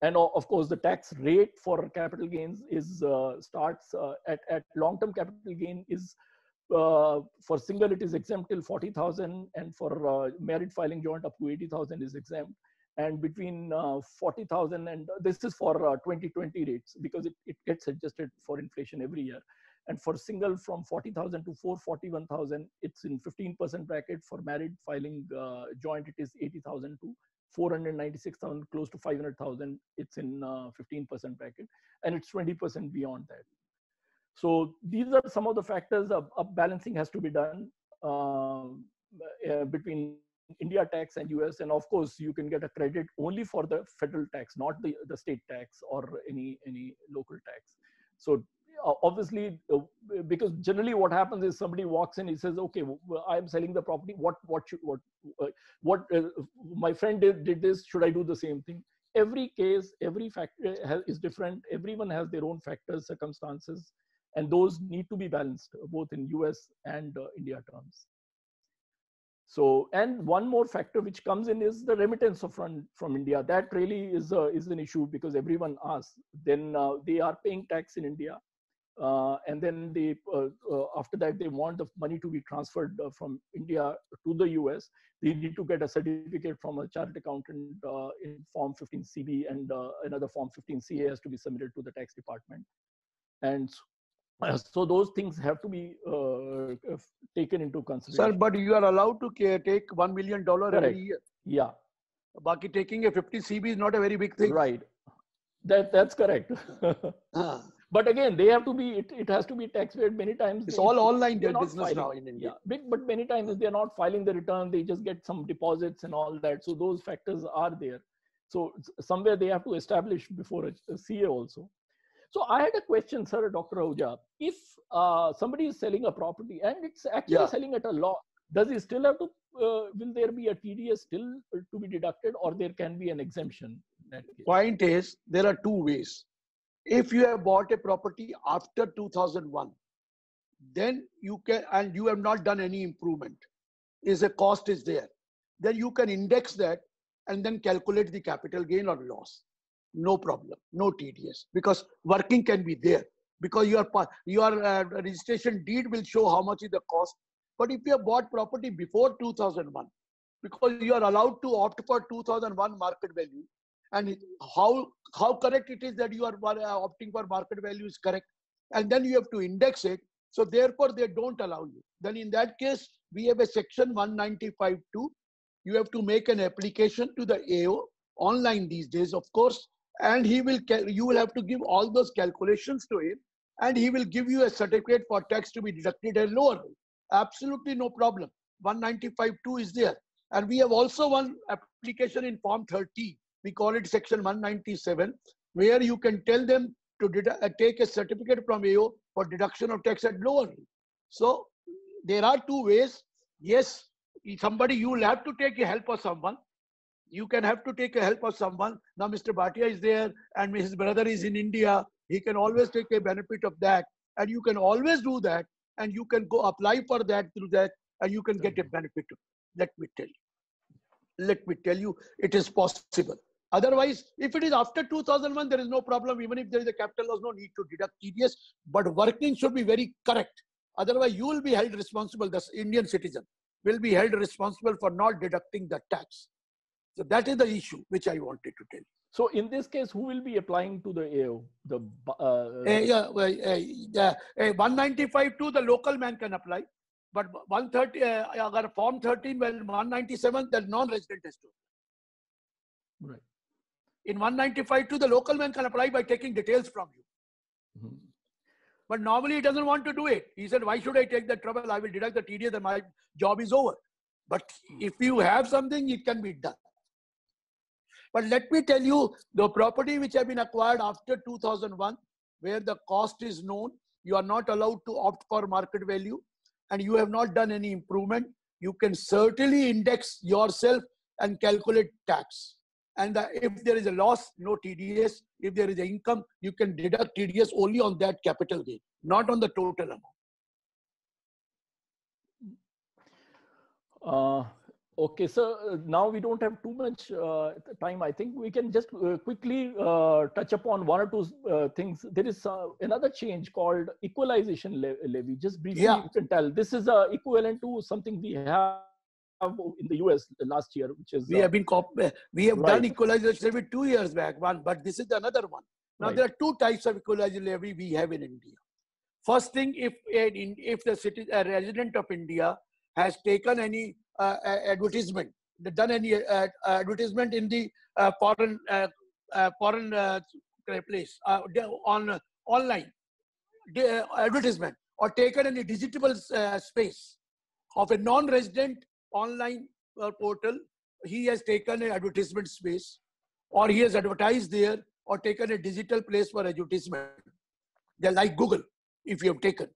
And of course, the tax rate for capital gains is uh, starts uh, at at long-term capital gain is uh, for single it is exempt till forty thousand, and for uh, married filing joint up to eighty thousand is exempt. And between uh, forty thousand and uh, this is for uh, twenty twenty rates, because it, it gets adjusted for inflation every year. And for single from forty thousand to four hundred forty-one thousand, it's in fifteen percent bracket. For married filing uh, joint, it is eighty thousand to four hundred ninety-six thousand, close to five hundred thousand. It's in fifteen percent uh, bracket, and it's twenty percent beyond that. So these are some of the factors of, of balancing has to be done uh, uh, between India tax and U S, and of course you can get a credit only for the federal tax, not the, the state tax or any any local tax. So uh, obviously, uh, because generally what happens is somebody walks in, he says, okay, well, I'm selling the property, what what should, what uh, what uh, my friend did, did this, should I do the same thing? Every case, every factor has, is different. Everyone has their own factors, circumstances, and those need to be balanced both in U S and uh, India terms. So, and one more factor which comes in is the remittance of from, from India. That really is, a, is an issue, because everyone asks, then uh, they are paying tax in India. Uh, and then they, uh, uh, after that, they want the money to be transferred uh, from India to the U S. They need to get a certificate from a chartered accountant uh, in Form fifteen C B, and uh, another Form fifteen C A has to be submitted to the tax department. And Uh, so those things have to be uh, taken into consideration. Sir, but you are allowed to take one million dollars every year. Yeah. Baki, taking a fifty C B is not a very big thing. Right. That, that's correct. ah. But again, they have to be, it, it has to be taxpaid many times. It's they, all online business filing now in India. Yeah. But many times they're not filing the return. They just get some deposits and all that. So those factors are there. So somewhere they have to establish before a, a C A also. So I had a question, sir, Doctor Ahuja. If uh, somebody is selling a property and it's actually yeah. selling at a loss, does he still have to, uh, will there be a T D S still to be deducted, or there can be an exemption? Point is, there are two ways. If you have bought a property after two thousand one, then you can, and you have not done any improvement, is a cost is there, then you can index that and then calculate the capital gain or loss. No problem, no T D S, because working can be there, because your your uh, registration deed will show how much is the cost. But if you have bought property before two thousand one, because you are allowed to opt for two thousand one market value, and how how correct it is that you are opting for market value is correct, and then you have to index it. So therefore, they don't allow you. Then in that case, we have a section one ninety-five two, you have to make an application to the A O online these days, of course, and he will, you will have to give all those calculations to him, and he will give you a certificate for tax to be deducted at lower rate. Absolutely no problem. one ninety-five point two is there. And we have also one application in Form thirty. We call it Section one ninety-seven, where you can tell them to take a certificate from A O for deduction of tax at lower rate. So there are two ways. Yes, somebody, you will have to take a help of someone. You can have to take a help of someone. Now, Mister Bhatia is there and his brother is in India. He can always take a benefit of that. And you can always do that. And you can go apply for that through that. And you can get a benefit. Let me tell you. Let me tell you, it is possible. Otherwise, if it is after two thousand one, there is no problem. Even if there is a capital loss, no need to deduct T D S. But working should be very correct. Otherwise, you will be held responsible. The Indian citizen will be held responsible for not deducting the tax. So that is the issue which I wanted to tell you. So in this case, who will be applying to the A O? The uh, uh, yeah, well, uh, uh, uh, one ninety-five point two, the local man can apply. But one thirty, uh, Form thirteen, well, one ninety-seven, the non-resident has to. Right. In one ninety-five point two, the local man can apply by taking details from you. Mm-hmm. But normally he doesn't want to do it. He said, why should I take the trouble? I will deduct the T D S and my job is over. But if you have something, it can be done. But let me tell you, the property which have been acquired after two thousand one, where the cost is known, you are not allowed to opt for market value, and you have not done any improvement, you can certainly index yourself and calculate tax. And the, if there is a loss, no T D S. If there is an income, you can deduct T D S only on that capital gain, not on the total amount. Uh, okay, so now we don't have too much uh, time. I think we can just uh, quickly uh, touch upon one or two uh, things. There is uh, another change called equalization le levy. Just briefly, yeah. You can tell. This is uh, equivalent to something we have in the U S last year, which is we uh, have been we have right. done equalization levy two years back one, but this is another one. Now right. There are two types of equalization levy we have in India. First thing, if in, if the citizen, a resident of India has taken any uh, advertisement, done any uh, advertisement in the uh, foreign uh, uh, foreign uh, place uh, on uh, online uh, advertisement, or taken any digital uh, space of a non-resident online uh, portal, he has taken an advertisement space, or he has advertised there, or taken a digital place for advertisement. They're like Google, if you have taken.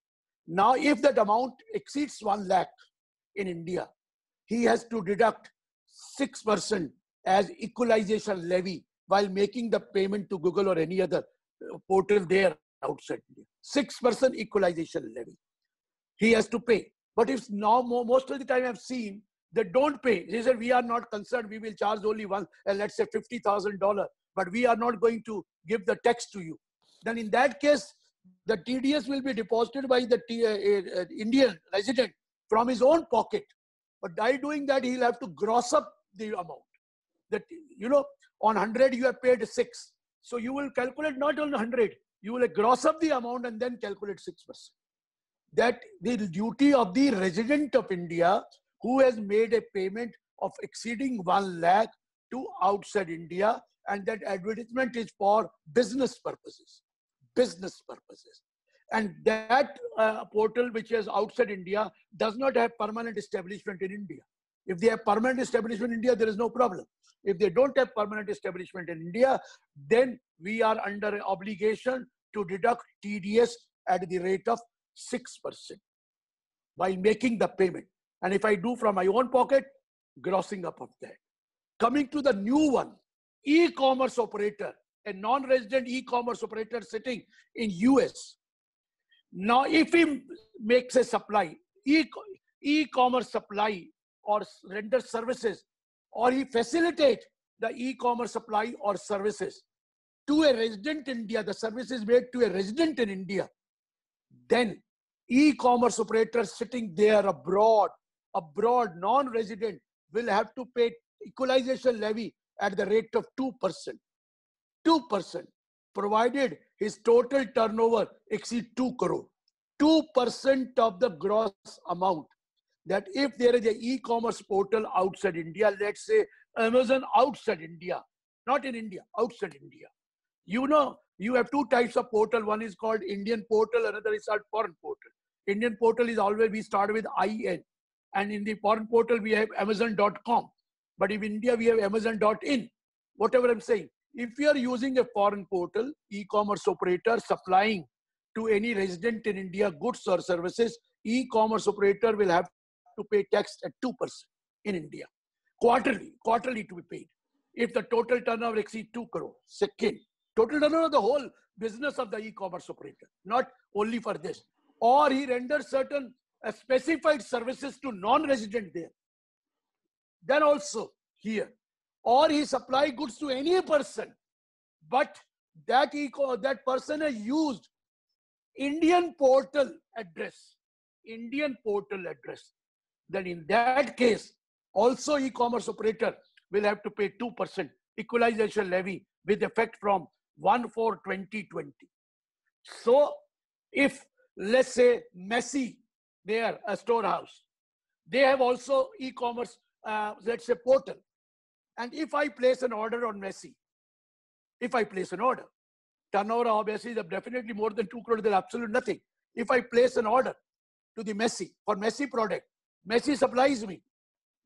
Now, if that amount exceeds one lakh in India, he has to deduct six percent as equalization levy while making the payment to Google or any other portal there outside. six percent equalization levy he has to pay. But if now, most of the time I've seen, they don't pay. They said, we are not concerned. We will charge only one, uh, let's say fifty thousand dollars, but we are not going to give the tax to you. Then in that case, the T D S will be deposited by the T, uh, uh, Indian resident from his own pocket. But by doing that, he'll have to gross up the amount. That, you know, on one hundred, you have paid six. So you will calculate not on one hundred. You will gross up the amount and then calculate six percent. That the duty of the resident of India who has made a payment of exceeding one lakh to outside India, and that advertisement is for business purposes, business purposes. And that uh, portal which is outside India does not have permanent establishment in India. If they have permanent establishment in India, there is no problem. If they don't have permanent establishment in India, then we are under an obligation to deduct T D S at the rate of six percent while making the payment. And if I do from my own pocket, grossing up of that. Coming to the new one, e-commerce operator, a non-resident e-commerce operator sitting in U S. Now, if he makes a supply, e-commerce supply or render services, or he facilitates the e-commerce supply or services to a resident in India, the service is made to a resident in India, then e-commerce operators sitting there abroad, abroad non-resident will have to pay equalization levy at the rate of two percent. two percent, provided his total turnover exceeds two crore. two percent of the gross amount. that if there is an e-commerce portal outside India, let's say Amazon outside India, not in India, outside India. You know, you have two types of portal. One is called Indian portal, another is called foreign portal. Indian portal is always, we start with I N. And in the foreign portal, we have Amazon dot com. But in India, we have Amazon dot in. Whatever I'm saying. If you are using a foreign portal, e-commerce operator supplying to any resident in India goods or services, e-commerce operator will have to pay tax at two percent in India. Quarterly, quarterly to be paid. If the total turnover exceeds two crore. Second, total turnover of the whole business of the e-commerce operator, not only for this. Or he renders certain uh, specified services to non-resident there. Then also here. Or he supply goods to any person, but that eco that person has used Indian portal address, Indian portal address. Then in that case, also e-commerce operator will have to pay two percent equalization levy with effect from one four twenty twenty. So if, let's say, Messi, they are a storehouse, they have also e-commerce, uh, let's say, portal. And if I place an order on Messi, if I place an order, turnover of Messi is definitely more than two crore, there is absolute nothing. If I place an order to the Messi, for Messi product, Messi supplies me.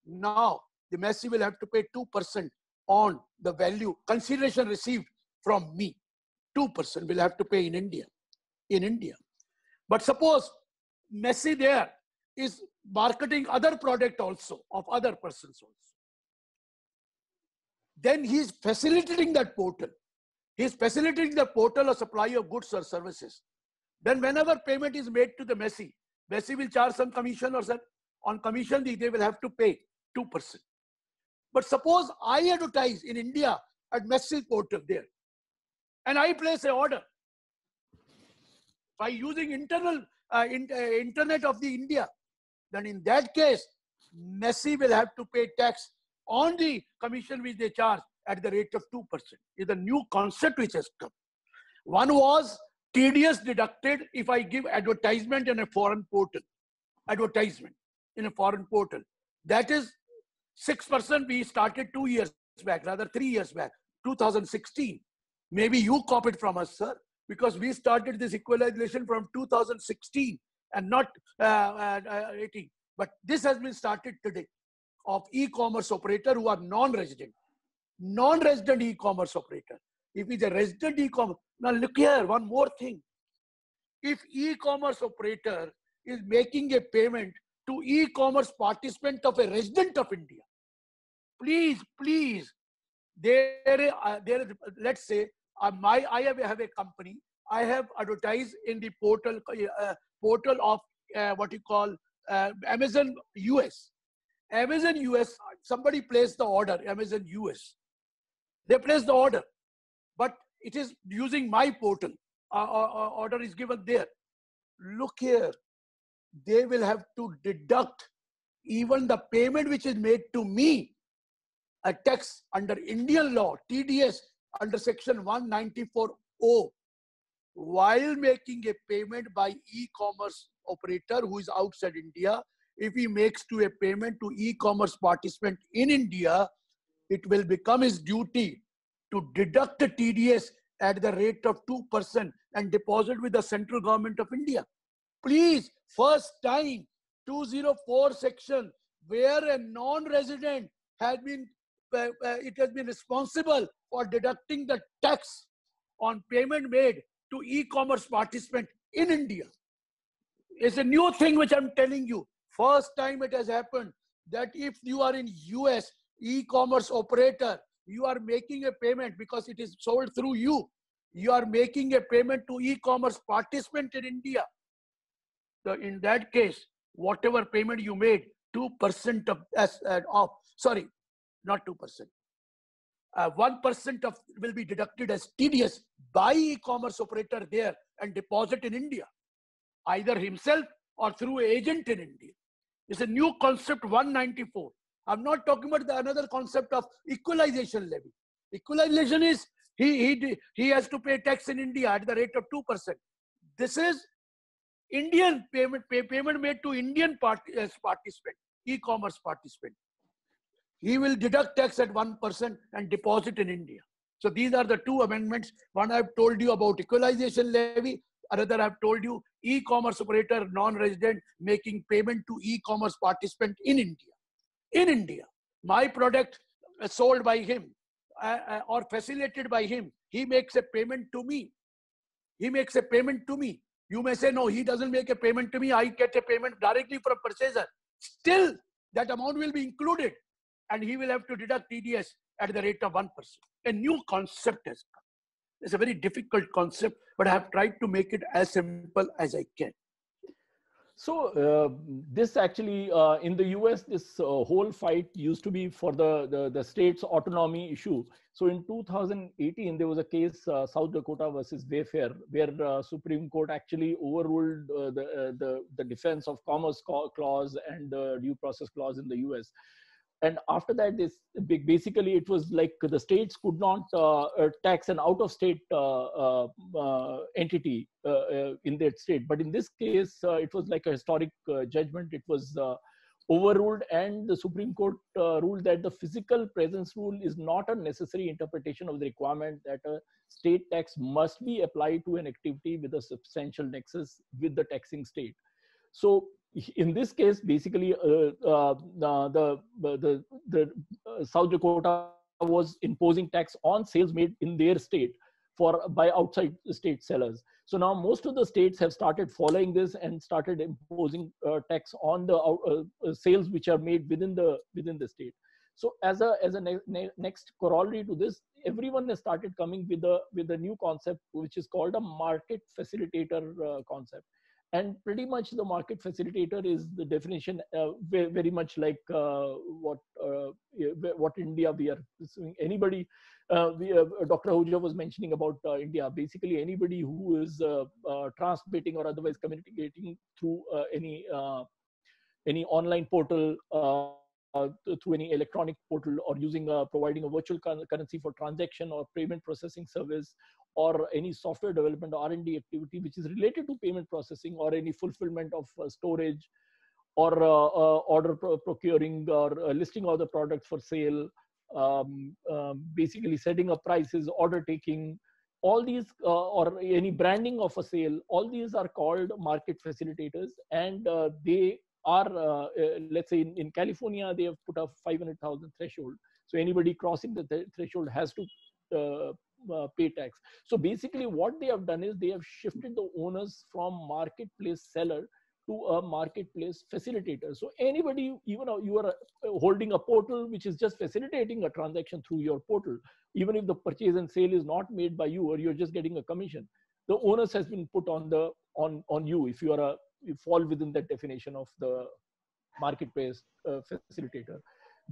Now, the Messi will have to pay two percent on the value, consideration received from me. two percent will have to pay in India. In India. But suppose Messi there is marketing other product also, of other persons also. Then he is facilitating that portal. He is facilitating the portal or supply of goods or services. Then whenever payment is made to the Messi, Messi will charge some commission or some, on commission they will have to pay two percent. But suppose I advertise in India at Messi portal there, and I place an order by using internal uh, in, uh, internet of the India, then in that case, Messi will have to pay tax on the commission which they charge at the rate of two percent. Is a new concept which has come. One was T D S deducted if I give advertisement in a foreign portal. Advertisement in a foreign portal. That is six percent we started two years back, rather three years back, two thousand sixteen. Maybe you copied from us, sir, because we started this equalization from two thousand sixteen and not uh, uh, eighteen. But this has been started today. Of e-commerce operator who are non-resident. Non-resident e-commerce operator. If it's a resident e-commerce... Now look here, one more thing. If e-commerce operator is making a payment to e-commerce participant of a resident of India, please, please, there, uh, there, let's say, uh, my, I have, have a company, I have advertised in the portal, uh, portal of uh, what you call uh, Amazon U S. Amazon U S, somebody placed the order, Amazon U S. They placed the order, but it is using my portal. Uh, uh, order is given there. Look here, they will have to deduct even the payment which is made to me, a tax under Indian law, T D S, under section one ninety-four O, while making a payment by e-commerce operator who is outside India. If he makes to a payment to e-commerce participant in India, it will become his duty to deduct the T D S at the rate of two percent and deposit with the central government of India. Please, first time, two oh four section, where a non-resident has been, uh, uh, it has been responsible for deducting the tax on payment made to e-commerce participant in India. It's a new thing which I'm telling you. First time it has happened that if you are in U S e-commerce operator, you are making a payment because it is sold through you. You are making a payment to e-commerce participant in India. So in that case, whatever payment you made, two percent of, uh, of, sorry, not two percent, uh, one percent of will be deducted as T D S by e-commerce operator there and deposit in India, either himself or through an agent in India. It's a new concept, one ninety-four. I'm not talking about the another concept of equalization levy. Equalization is he, he, he has to pay tax in India at the rate of two percent. This is Indian payment, pay, payment made to Indian part, uh, participant, e-commerce participant. He will deduct tax at one percent and deposit in India. So these are the two amendments. One I've told you about equalization levy. Another I've told you e-commerce operator, non-resident making payment to e-commerce participant in India. In India, my product is sold by him uh, or facilitated by him. He makes a payment to me. He makes a payment to me. You may say, no, he doesn't make a payment to me. I get a payment directly from purchaser. Still, that amount will be included and he will have to deduct T D S at the rate of one percent. A new concept has come. It's a very difficult concept, but I have tried to make it as simple as I can. So uh, this actually, uh, in the U S, this uh, whole fight used to be for the, the, the state's autonomy issue. So in two thousand eighteen, there was a case, uh, South Dakota versus Wayfair, where uh, Supreme Court actually overruled uh, the, uh, the, the defense of commerce clause and the uh, due process clause in the U S. And after that, this basically it was like the states could not uh, tax an out-of-state uh, uh, uh, entity uh, uh, in their state. But in this case, uh, it was like a historic uh, judgment. It was uh, overruled, and the Supreme Court uh, ruled that the physical presence rule is not a necessary interpretation of the requirement that a state tax must be applied to an activity with a substantial nexus with the taxing state. So in this case, basically, uh, uh, the, the, the uh, South Dakota was imposing tax on sales made in their state for by outside state sellers. So now most of the states have started following this and started imposing uh, tax on the uh, sales which are made within the within the state. So as a as a ne ne next corollary to this, everyone has started coming with a with a new concept which is called a market facilitator uh, concept. And pretty much the market facilitator is the definition uh, very, very much like uh, what uh, what India we are pursuing. Anybody, uh, we, uh, Doctor Ahuja was mentioning about uh, India. Basically, anybody who is uh, uh, transmitting or otherwise communicating through uh, any uh, any online portal, uh, uh, through any electronic portal, or using uh, providing a virtual currency for transaction or payment processing service, or any software development or R and D activity which is related to payment processing, or any fulfillment of uh, storage, or uh, uh, order pro procuring or uh, listing of the product for sale, um, um, basically setting up prices, order taking, all these uh, or any branding of a sale, all these are called market facilitators. And uh, they are, uh, uh, let's say in, in California, they have put a five hundred thousand threshold. So anybody crossing the th threshold has to uh, Uh, pay tax. So basically what they have done is they have shifted the owners from marketplace seller to a marketplace facilitator. So anybody, even you are holding a portal which is just facilitating a transaction through your portal, even if the purchase and sale is not made by you or you're just getting a commission, the onus has been put on the on on you if you are a you fall within that definition of the marketplace uh, facilitator.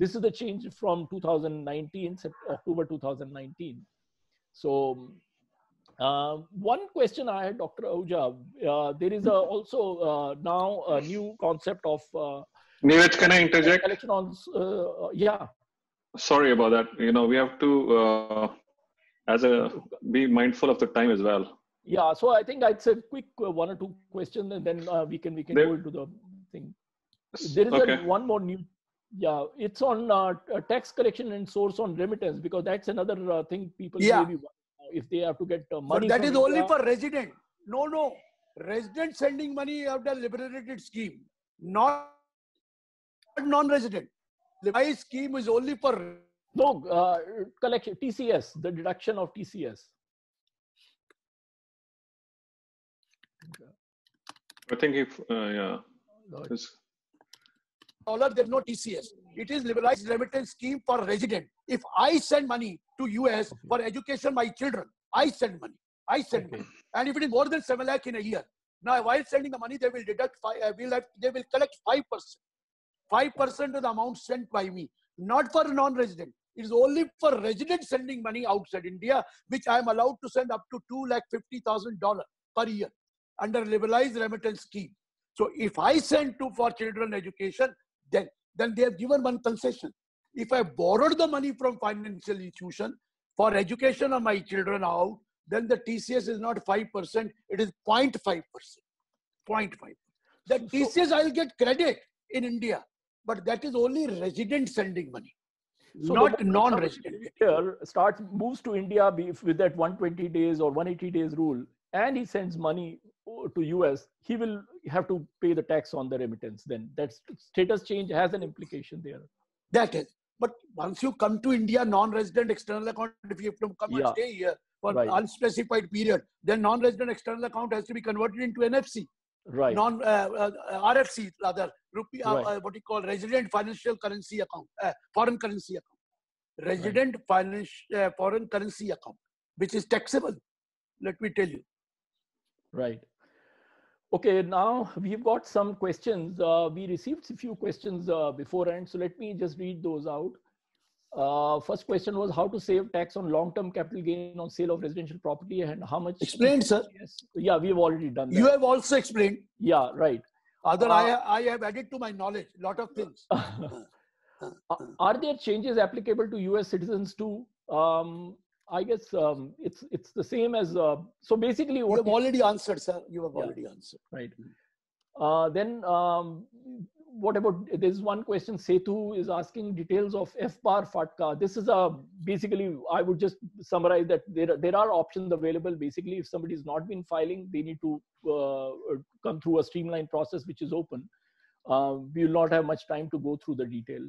This is the change from two thousand nineteen, October two thousand nineteen. So uh, one question I had, Doctor Ahuja, uh, there is a, also uh, now a new concept of... Uh, Neeraj, can I interject? Collection on, uh, yeah. Sorry about that. You know, we have to uh, as a, be mindful of the time as well. Yeah, so I think I'd say quick uh, one or two questions, and then uh, we can, we can there, go into the thing. There is okay. a, one more new... Yeah, it's on uh, tax collection and source on remittance, because that's another uh, thing people yeah. maybe want if they have to get uh, money. But that is only for resident. No, no. Resident sending money after liberated scheme, not non-resident. My scheme is only for... No, uh, collection, T C S, the deduction of T C S. I think if, uh, yeah. No, there's no T C S. It is liberalized remittance scheme for resident. If I send money to U S okay. for education, my children, I send money. I send okay. money. And if it is more than seven lakh in a year, now while sending the money, they will deduct five, uh, will have, they will collect five percent. five percent of the amount sent by me, not for non-resident. It is only for resident sending money outside India, which I am allowed to send up to two lakh fifty thousand dollars per year under liberalized remittance scheme. So if I send to for children education, Then, then they have given one concession. If I borrowed the money from financial institution for education of my children out, then the T C S is not five percent, it is zero point five percent. zero point five. The T C S so, I will get credit in India, but that is only resident sending money, so not non-resident. Here starts moves to India with that one hundred twenty days or one hundred eighty days rule, and he sends money to U S, he will have to pay the tax on the remittance. Then that status change has an implication there. That is. But once you come to India, non-resident external account, if you have to come yeah. and stay here for right. unspecified period, then non-resident external account has to be converted into N F C. Right. Non, uh, uh, R F C rather, rupee, right. uh, what you call resident financial currency account, uh, foreign currency account, resident right. finance, uh, foreign currency account, which is taxable. Let me tell you. Right. Okay, now we've got some questions. Uh, we received a few questions uh, beforehand, so let me just read those out. Uh, first question was how to save tax on long-term capital gain on sale of residential property and how much. Explained, sir. Yes. Yeah, we've already done that. You have also explained. Yeah, right. Other, uh, I, I have added to my knowledge a lot of things. Are there changes applicable to U S citizens too? Um, I guess um, it's it's the same as uh, so basically. You have already answered, sir. You have yeah. already answered. Right. Uh, then um, what about this one question? Setu is asking details of F bar Fatka. This is a basically I would just summarize that there there are options available. Basically, if somebody has not been filing, they need to uh, come through a streamlined process which is open. Uh, we will not have much time to go through the detail.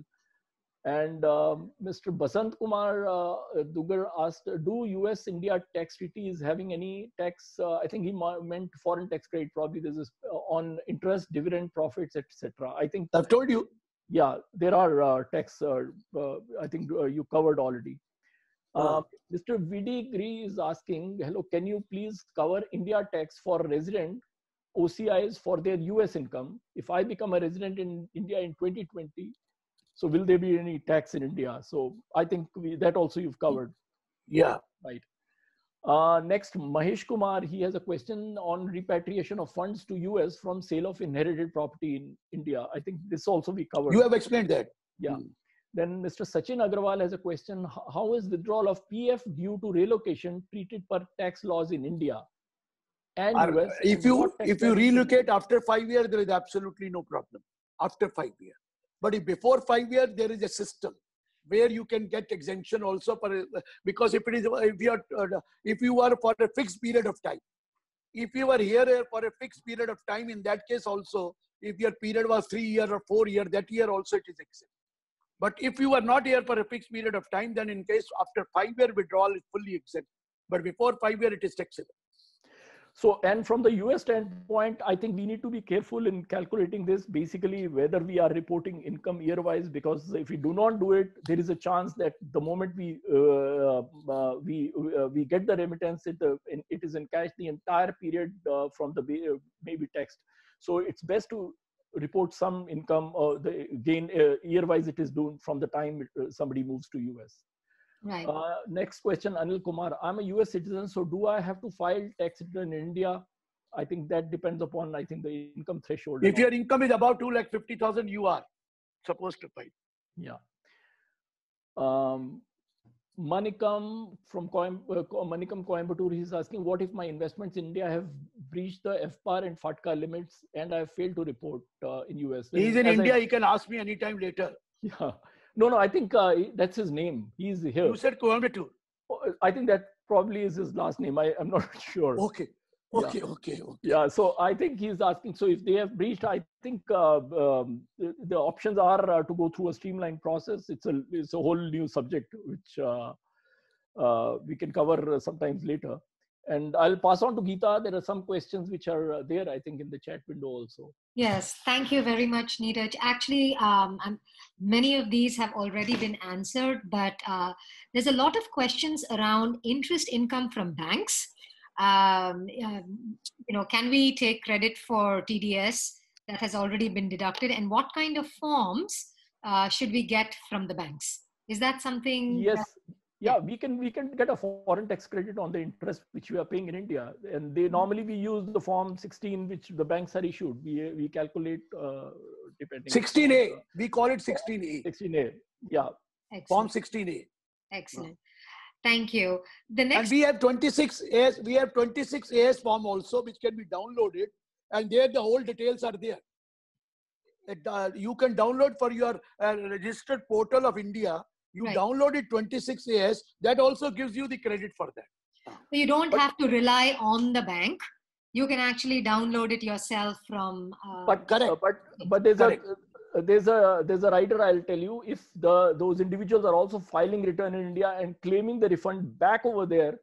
And uh, Mister Basant Kumar uh, Dugar asked, do U S India tax treaty is having any tax? Uh, I think he meant foreign tax credit, probably this is uh, on interest, dividend, profits, et cetera. I think I've told you. Yeah, there are uh, tax, uh, uh, I think uh, you covered already. Uh, yeah. Mister V D Giri is asking, hello, can you please cover India tax for resident O C Is for their U S income? If I become a resident in India in twenty twenty, so will there be any tax in India? So I think we, that also you've covered. Yeah. Right. Uh, next, Mahesh Kumar, he has a question on repatriation of funds to U S from sale of inherited property in India. I think this also we covered. You have explained that. Yeah. Hmm. Then Mister Sachin Agrawal has a question. How is withdrawal of P F due to relocation treated per tax laws in India? And Our, U S if you, if you relocate after five years, there is absolutely no problem. After five years. But if before five years, there is a system where you can get exemption also for, because if it is, if you are, if you are for a fixed period of time, if you are here for a fixed period of time, in that case also, if your period was three years or four years, that year also it is exempt. But if you are not here for a fixed period of time, then in case after five year withdrawal is fully exempt. But before five years, it is taxable. So, and from the U S standpoint, I think we need to be careful in calculating this, basically whether we are reporting income year-wise, because if we do not do it, there is a chance that the moment we uh, uh, we uh, we get the remittance, it, uh, it is in cash the entire period uh, from the uh, maybe taxed. So it's best to report some income or the gain uh, year-wise it is due from the time it, uh, somebody moves to U S. Right. Uh, next question, Anil Kumar. I'm a U S citizen, so do I have to file tax return in India? I think that depends upon, I think, the income threshold. If your income is about two lakh fifty thousand, you are supposed to file. Yeah. Um, Manikam from Coim uh, Manikam Coimbatore, he's asking, what if my investments in India have breached the F bar and Fatka limits and I have failed to report uh, in U S? He's in As India, I... he can ask me anytime later. Yeah. No, no, I think uh, that's his name. He's here. You said Coimbatore. I think that probably is his last name. I, I'm not sure. Okay. Okay, yeah. okay, okay. Yeah, so I think he's asking. So if they have breached, I think uh, um, the, the options are uh, to go through a streamlined process. It's a, it's a whole new subject, which uh, uh, we can cover uh, sometimes later. And I'll pass on to Geeta. There are some questions which are there, I think, in the chat window also. Yes, thank you very much, Neeraj. Actually, um, I'm, many of these have already been answered, but uh, there's a lot of questions around interest income from banks. Um, um, you know, can we take credit for T D S that has already been deducted? And what kind of forms uh, should we get from the banks? Is that something? Yes. That Yeah, we can we can get a foreign tax credit on the interest which we are paying in India, and they normally we use the form sixteen which the banks are issued. We we calculate uh, depending. sixteen A, on, uh, we call it sixteen A. sixteen A, yeah. Excellent. Form sixteen A. Excellent. Yeah. Thank you. The next. And we have twenty-six As we have twenty-six As form also which can be downloaded and there the whole details are there. It, uh, you can download for your uh, registered portal of India. You right. download it twenty-six A S. That also gives you the credit for that. So you don't but, have to rely on the bank. You can actually download it yourself from. Uh, but correct. But but there's correct. a there's a there's a rider. I'll tell you, if the those individuals are also filing return in India and claiming the refund back over there,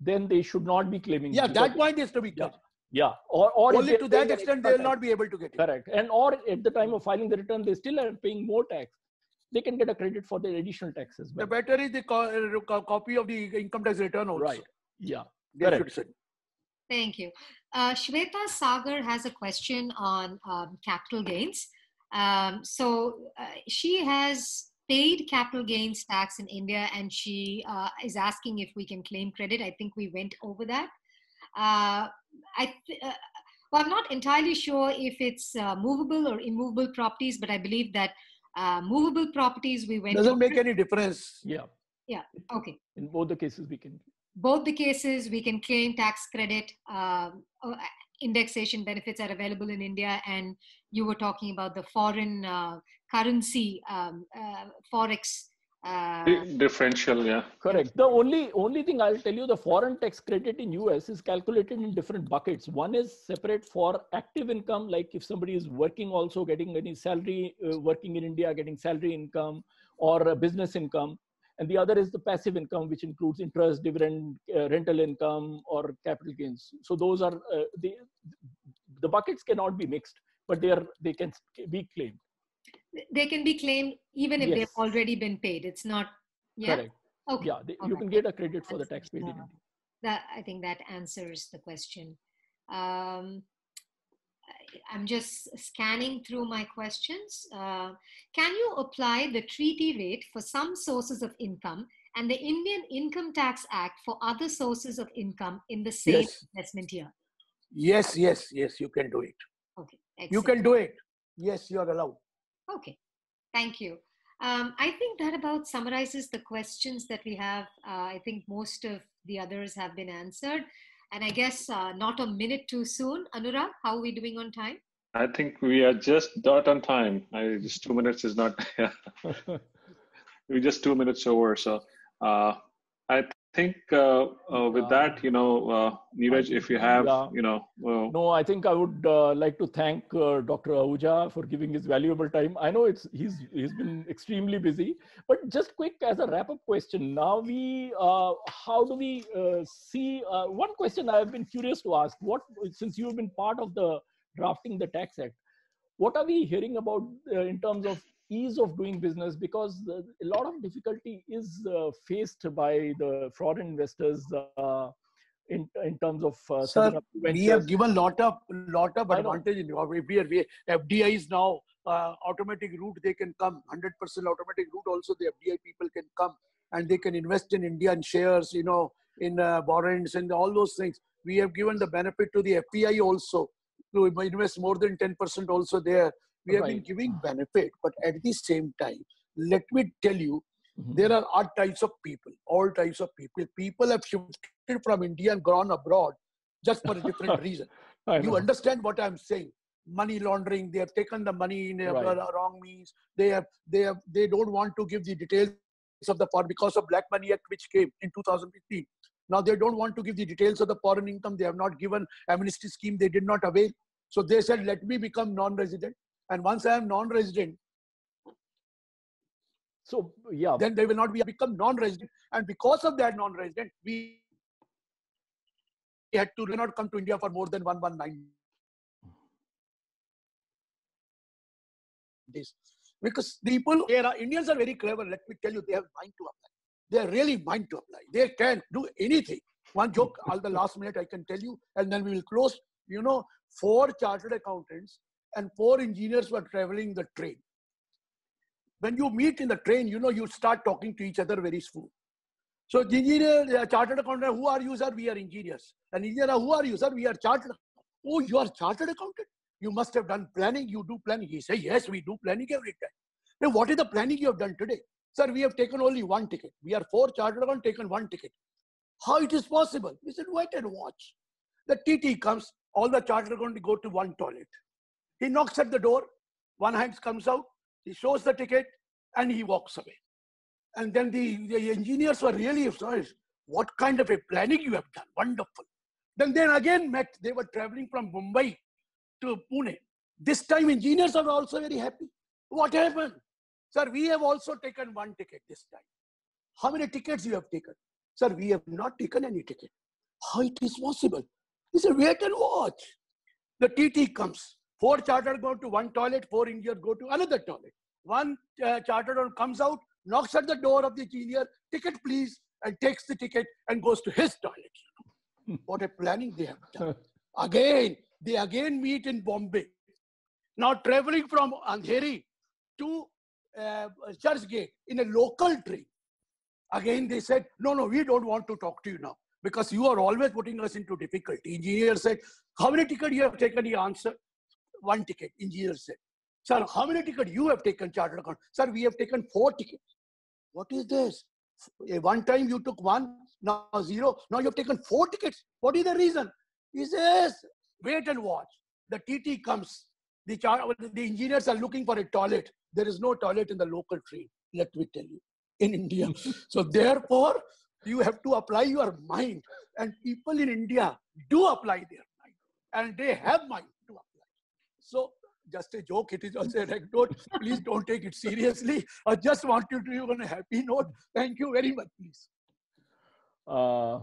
then they should not be claiming. Yeah, that point is to be done. Yeah. yeah. Or or only to that extent they will not be able to get it. Correct. And or at the time of filing the return, they still are paying more tax. They can get a credit for the additional taxes. The better is the co co copy of the income tax return also. Right. Yeah. Correct. Thank you. Uh, Shweta Sagar has a question on um, capital gains. Um, so uh, she has paid capital gains tax in India, and she uh, is asking if we can claim credit. I think we went over that. Uh, I th uh, well, I'm not entirely sure if it's uh, movable or immovable properties, but I believe that uh, movable properties we went doesn't over. Make any difference. Yeah. Yeah. Okay. In both the cases, we can. Both the cases, we can claim tax credit, uh, indexation benefits are available in India, and you were talking about the foreign uh, currency, um, uh, forex. Uh, Differential, yeah. Correct. The only, only thing I'll tell you, the foreign tax credit in U S is calculated in different buckets. One is separate for active income, like if somebody is working also getting any salary, uh, working in India, getting salary income or uh, business income. And the other is the passive income, which includes interest, dividend, uh, rental income, or capital gains. So those are uh, the the buckets cannot be mixed, but they are they can be claimed. They can be claimed even if yes. they've already been paid. It's not yeah? correct. Okay, yeah, they, you right. can get a credit for the tax paid. Uh, that I think that answers the question. Um, I'm just scanning through my questions. Uh, can you apply the treaty rate for some sources of income and the Indian Income Tax Act for other sources of income in the same yes. investment year? Yes, yes, yes, you can do it. Okay, excellent. You can do it. Yes, you are allowed. Okay, thank you. Um, I think that about summarizes the questions that we have. Uh, I think most of the others have been answered. And I guess uh, not a minute too soon. Anurag, how are we doing on time? I think we are just dot on time. I just two minutes is not. We're just two minutes over. So uh, I think uh, uh, with uh, that, you know, uh, Neeraj, if you have, yeah. you know. Uh, no, I think I would uh, like to thank uh, Doctor Ahuja for giving his valuable time. I know it's he's he's been extremely busy, but just quick as a wrap up question. Now we, uh, how do we uh, see? Uh, one question I have been curious to ask. What since you have been part of the drafting the Tax Act, what are we hearing about uh, in terms of ease of doing business? Because the, a lot of difficulty is uh, faced by the foreign investors uh, in in terms of. Uh, Sir, we have given lot of lot of advantage in we F D I is now uh, automatic route. They can come one hundred percent automatic route. Also, the F D I people can come and they can invest in India in shares. You know, in uh, warrants and all those things. We have given the benefit to the F P I also to invest more than ten percent also there. We have right. been giving benefit, but at the same time, let me tell you, mm-hmm. there are all types of people, all types of people. People have shifted from India and gone abroad just for a different reason. You understand what I'm saying? Money laundering, they have taken the money in right. wrong means. They have, they have, they don't want to give the details of the foreign because of Black Money Act, which came in two thousand fifteen. Now they don't want to give the details of the foreign income. They have not given amnesty scheme. They did not avail. So they said, let me become non-resident. And once I am non-resident, so yeah, then they will not be become non-resident. And because of that non-resident, we had to not come to India for more than one hundred nineteen days. Because people, are, Indians are very clever. Let me tell you, they have mind to apply. They are really mind to apply. They can do anything. One joke, all the last minute I can tell you, and then we will close. You know, four chartered accountants and four engineers were traveling the train. When you meet in the train, you know, you start talking to each other very soon. So the engineer, the chartered accountant, who are you, sir? We are engineers. And engineer, who are you, sir? We are chartered. Oh, you are chartered accountant? You must have done planning. You do planning. He said, yes, we do planning every time. Then what is the planning you have done today? Sir, we have taken only one ticket. We are four chartered accountants, taken one ticket. How it is possible? He said, wait and watch. The T T comes, all the chartered accountants go to one toilet. He knocks at the door, one hand comes out, he shows the ticket, and he walks away. And then the, the engineers were really astonished. What kind of a planning you have done? Wonderful. Then they again met. They were traveling from Mumbai to Pune. This time engineers are also very happy. What happened? Sir, we have also taken one ticket this time. How many tickets you have taken? Sir, we have not taken any ticket. How it is possible? He said, wait and watch. The T T comes. Four chartered go to one toilet, four engineers go to another toilet. One uh, chartered comes out, knocks at the door of the engineer, ticket please, and takes the ticket and goes to his toilet. What a planning they have done. Again, they again meet in Bombay. Now traveling from Andheri to uh, Churchgate in a local train. Again, they said, no, no, we don't want to talk to you now because you are always putting us into difficulty. Engineer said, how many tickets you have taken? He answered, one ticket, engineer said. Sir, how many tickets you have taken, chartered account? Sir, we have taken four tickets. What is this? One time you took one, now zero. Now you have taken four tickets. What is the reason? He says, wait and watch. The T T comes. The, the engineers are looking for a toilet. There is no toilet in the local train, let me tell you, in India. So therefore, you have to apply your mind. And people in India do apply their mind. And they have mind to apply. So just a joke, it is also an anecdote. Please don't take it seriously. I just want you to do on a happy note. Thank you very much, please. Uh,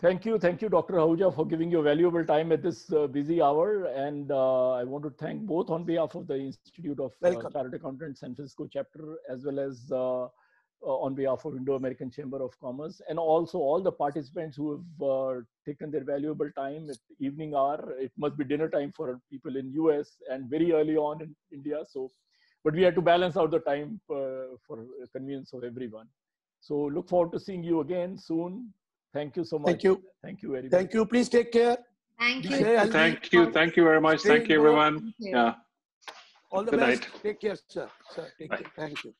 thank you. Thank you, Doctor Ahuja, for giving your valuable time at this uh, busy hour. And uh, I want to thank both on behalf of the Institute of uh, Chartered Accountants San Francisco chapter, as well as uh, uh, on behalf of Indo-American Chamber of Commerce, and also all the participants who have uh, taken their valuable time at evening hour. It must be dinner time for people in U S and very early on in India. So, but we had to balance out the time uh, for convenience of everyone. So look forward to seeing you again soon. Thank you so much. Thank you. Thank you very much. Thank you. Please take care. Thank you. Thank you. Thank you very much. Thank you, everyone. Yeah. All the best. Take care, sir. Sir, take care. Thank you.